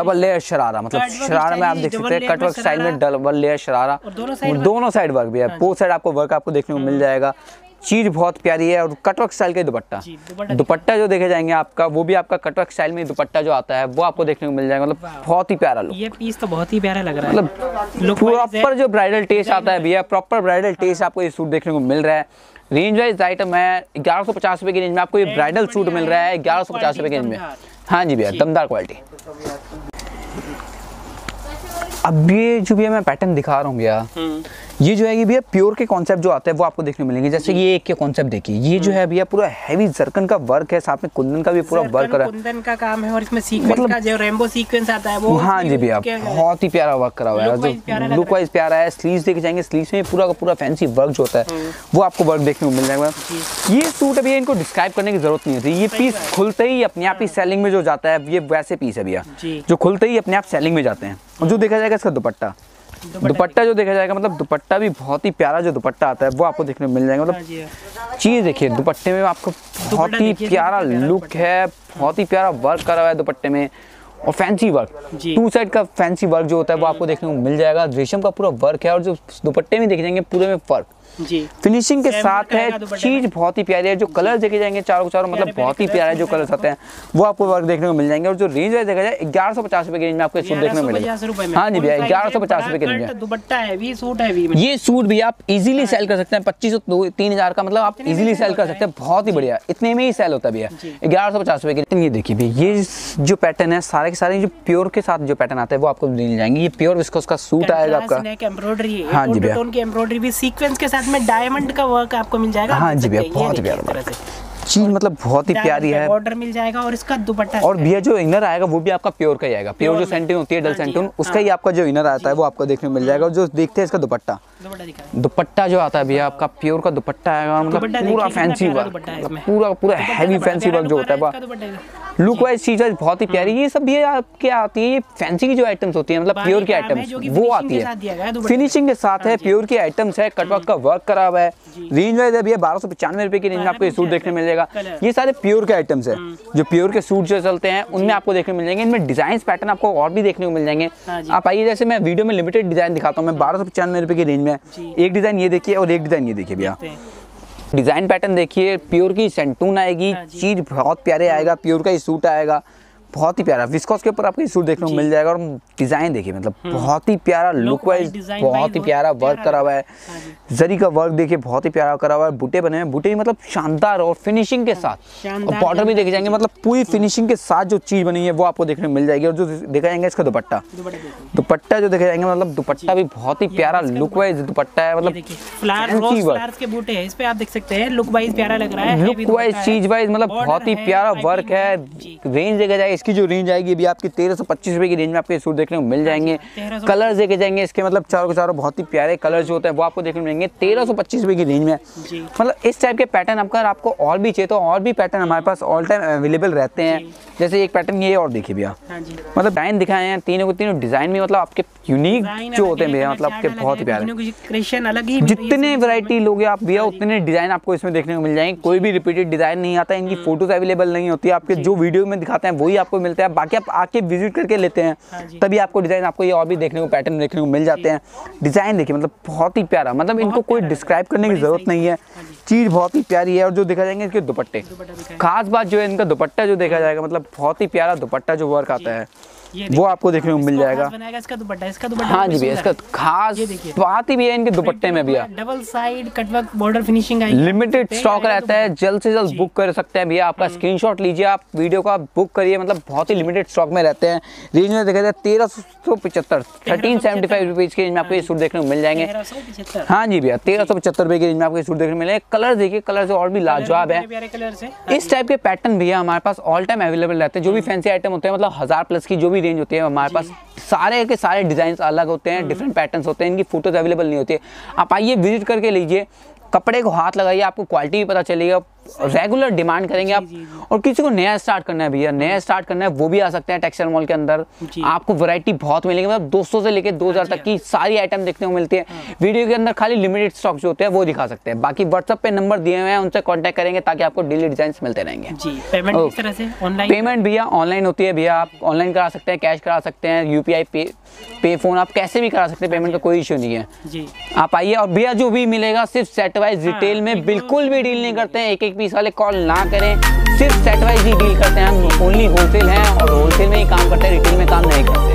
डबल लेयर शरारा। मतलब शरारा में आप देख सकते हैं कटवर्क स्टाइल में डबल लेयर शरारा, दोनों साइड वर्क भी है, दो साइड आपको वर्क आपको देखने को मिल जाएगा। चीज बहुत प्यारी है। और कटवर्क स्टाइल के दुपट्टा जो देखे जाएंगे आपका, वो भी आपका कटवर्क स्टाइल में दुपट्टा जो आता है वो आपको देखने को मिल जाएगा। मतलब बहुत ही प्यारा लुक, ये पीस तो बहुत ही प्यारा लग रहा है। मतलब प्रॉपर जो ब्राइडल टेस्ट आता है भैया, प्रॉपर ब्राइडल टेस्ट आपको ये सूट देखने को मिल रहा है। रेंज वाइज आइटम है, 1150 रुपये की रेंज में आपको ये ब्राइडल सूट मिल रहा है, 1150 रुपये की रेंज में। हाँ जी भैया, दमदार क्वालिटी। अब ये जो भैया मैं पैटर्न दिखा रहा हूँ भैया, ये जो है कि भैया प्योर के कॉन्सेप्ट जो आता है वो आपको देखने मिलेंगे। जैसे ये एक के कॉन्सेप्ट देखिए, ये जो है भैया पूरा हैवी जरकन का वर्क है, साथ में कुंदन का भी पूरा वर्क करा है, कुंदन का काम है। और इसमें सीक्वेंस का जो रेनबो सीक्वेंस आता है वो, हाँ जी भैया, बहुत ही प्यारा वर्क करा हुआ है, लुक वाइज प्यारा है। स्लीव्स देखे जाएंगे, स्लीव्स में पूरा का पूरा फैंसी वर्क जो होता है वो आपको वर्क देखने को मिल जाएगा। ये सूट अभी इनको डिस्क्राइब करने की जरूरत नहीं होती, ये पीस खुलते ही अपने आप ही सेलिंग में जो जाता है, ये वैसे पीस है भैया जो खुलते ही अपने आप सेलिंग में जाते हैं। और जो देखा जाएगा इसका दुपट्टा जो देखा जाएगा, मतलब दुपट्टा भी बहुत ही प्यारा जो दुपट्टा आता है वो आपको देखने को मिल जाएगा। मतलब चीज देखिए, दुपट्टे में आपको बहुत ही प्यारा लुक है, बहुत ही प्यारा वर्क करा हुआ है दुपट्टे में। और फैंसी वर्क, टू साइड का फैंसी वर्क जो होता है वो आपको देखने को मिल जाएगा। रेशम का पूरा वर्क है और जो दुपट्टे में देखे जाएंगे पूरे में वर्क फिनिशिंग के साथ है। चीज बहुत ही प्यारी है। जो कलर देखे जाएंगे चारों चारों, मतलब बहुत ही प्यारा जो कलर आते हैं वो आपको वर्क देखने को मिल जाएंगे। और जो रेंज है देखा जाए 1150 रुपए की रेंज में आपको सूट देखने को मिलेगा। हाँ जी भैया, 1150 रुपए की रेंज में दुपट्टा है, ये सूट भी आप इजीली सेल कर सकते हैं 2500-3000 का। मतलब आप इजीली सेल कर सकते हैं, बहुत ही बढ़िया, इतने में ही सेल होता है भैया 1150 रुपए की। ये देखिए भैया, ये जो पैटर्न है सारे के सारे जो प्योर के साथ जो पैटर्न आता है वो आपको मिल जाएंगे। ये प्योर विस्कोस का सूट आएगा आपका, एम्ब्रॉयडरी। हाँ जी भैया, एम्ब्रॉयडरी भी सीक्वेंस के साथ में डायमंड का वर्क आपको मिल जाएगा। हाँ जी भैया, बहुत ही प्यारा चीज, मतलब बहुत ही प्यारी है। बॉर्डर मिल जाएगा और इसका दुपट्टा। और भैया जो इनर आएगा वो भी आपका प्योर का ही आएगा, प्योर जो सेंटिन होती है डल सेंटिन, उसका ही आपका जो इनर आता है वो आपको देखने को मिल जाएगा। और जो देखते हैं इसका दुपट्टा जो आता है भैया आपका प्योर का दुपट्टा आएगा। मतलब पूरा फैंसी वर्क, पूरा हैवी फैंसी वर्क जो होता है, लुक वाइज चीज बहुत ही प्यारी। ये सब ये आपके आती है, ये फैंसी की जो आइटम्स होती है, मतलब प्योर की आइटम्स वो आती है, फिनिशिंग के साथ है, प्योर की आइटम्स है, कटवर्क का वर्क करा हुआ है। रेंज वाइज अभी 1295 रुपए की रेंज में आपको ये सूट देखने मिल जाएगा। ये सारे प्योर के आइटम्स है, जो प्योर के सूट जो चलते हैं उनमें आपको देखने मिल जाएंगे। इनमें डिजाइन पैटर्न आपको और भी देखने को मिल जाएंगे। आप आइए, जैसे मैं वीडियो में लिमिटेड डिजाइन दिखाता हूँ। मैं 1295 रुपए की रेंज में एक डिजाइन ये देखिए और एक डिजाइन ये देखिए भैया। डिजाइन पैटर्न देखिए, प्योर की सेंटून आएगी, चीज बहुत प्यारे आएगा, प्योर का ही सूट आएगा, बहुत ही प्यारा विस्कोस के ऊपर आपको सूट देखने को मिल जाएगा। और डिजाइन देखिए, मतलब बहुत ही प्यारा लुक वाइज, बहुत ही प्यारा वर्क करा हुआ है। जरी का वर्क देखिए बहुत ही प्यारा करा हुआ है, बूटे बने हैं, बूटे भी मतलब शानदार और फिनिशिंग के साथ। और बॉर्डर भी देखे जाएंगे, मतलब पूरी फिनिशिंग के साथ जो चीज बनी है वो आपको देखने को मिल जाएगी। और जो देखा जाएगा इसका दुपट्टा जो देखे जाएंगे, मतलब दुपट्टा भी बहुत ही प्यारा लुक वाइज दुपट्टा है। मतलब आप देख सकते हैं लुक वाइज प्यारा लग रहा है, लुक वाइज चीज वाइज मतलब बहुत ही प्यारा वर्क है। रेंज देखा जाएगा, इसकी जो रेंज आएगी भी आपकी 1325 रुपए की रेंज में आपके सूट देखने को मिल जाएंगे। कलर्स देखे जाएंगे इसके, मतलब चारों के चारों बहुत ही प्यारे कलर्स जो होते हैं वो आपको देखने को मिलेंगे 1325 रुपए की रेंज में। मतलब इस टाइप के पैटर्न आपको और भी चाहिए तो और भी पैटर्न हमारे पास ऑल टाइम अवेलेबल रहते हैं। जैसे एक पैटर्न ये और देखिए भैया, मतलब डिजाइन दिखाए हैं तीनों को, तीनों डिजाइन में मतलब आपके यूनिक जो होते हैं भैया, मतलब आपके बहुत ही प्यारे। जितने वैरायटी लोगे आप भैया उतने डिजाइन आपको इसमें देखने को मिल जाएंगे। कोई भी रिपीटेड डिजाइन नहीं आता, इनकी फोटोज अवेलेबल नहीं होती, आपके जो वीडियो में दिखाते हैं वही आपको मिलता है। बाकी आप आके विजिट करके लेते हैं तभी आपको डिजाइन आपको ये और भी देखने को पैटर्न देखने को मिल जाते हैं। डिजाइन देखिए, मतलब बहुत ही प्यारा, मतलब इनको कोई डिस्क्राइब करने की जरूरत नहीं है, चीज बहुत ही प्यारी है। और जो देखा जाएंगे इसके दुपट्टे, खास बात जो है इनका दुपट्टा जो देखा जाएगा, मतलब बहुत ही प्यारा दुपट्टा जो वर्क आता है वो आपको देखने को मिल जाएगा। इसका दुपट्टा, इसका दुपट्टा, हाँ जी भैया, इसका खास बात ही भैया इनके दुपट्टे में भैया double side cutwork border finishing आएगी। लिमिटेड स्टॉक रहता है, जल्द से जल्द बुक कर सकते हैं भैया। आपका स्क्रीनशॉट लीजिए, आप वीडियो का बुक करिए, मतलब बहुत ही लिमिटेड स्टॉक में रहते हैं। रेंज में देखा जाए 1375 1375 रुपीज की रेंज में आपको ये सूट देखने को मिल जाएंगे। हाँ जी भैया 1375 रुपए की रेंज में आपको ये सूट देखने को मिलेगा। कलर देखिए, कलर से और भी लाजवाब है। इस टाइप के पैटर्न भैया हमारे पास ऑल टाइम अवेलेबल रहते हैं। जो भी फैंसी आइटम होते हैं, मतलब 1000+ की जो भी रेंज होती है हमारे पास, सारे के सारे डिजाइन्स अलग होते हैं, डिफरेंट पैटर्न्स होते हैं, इनकी फोटोज अवेलेबल नहीं होती है। आप आइए विजिट करके लीजिए, कपड़े को हाथ लगाइए, आपको क्वालिटी भी पता चलेगी। आप रेगुलर डिमांड करेंगे आप। और किसी को नया स्टार्ट करना है भैया, नया स्टार्ट करना है वो भी आ सकते हैं टेक्सटाइल मॉल के अंदर। आपको वैरायटी बहुत मिलेगी, मतलब 200 से लेकर 2000 तक की सारी आइटम देखने को मिलती है। वीडियो के अंदर खाली लिमिटेड स्टॉक जो होते हैं वो दिखा सकते हैं। बाकी व्हाट्सअप पे नंबर दिए हुए हैं, उनसे कॉन्टैक्ट करेंगे ताकि आपको डेली डिजाइन मिलते रहेंगे। पेमेंट भैया ऑनलाइन होती है भैया, आप ऑनलाइन करा सकते हैं, कैश करा सकते हैं, UPI पे फोन, आप कैसे भी करा सकते हैं। पेमेंट का कोई इश्यू नहीं है। आप आइए, और भैया जो भी मिलेगा सिर्फ सेट वाइज रिटेल में बिल्कुल भी डील नहीं करते हैं। एक पीस वाले कॉल ना करें, सिर्फ सेट वाइज ही डील करते हैं। हम ओनली होलसेल हैं और होलसेल में ही काम करते हैं, रिटेल में काम नहीं करते।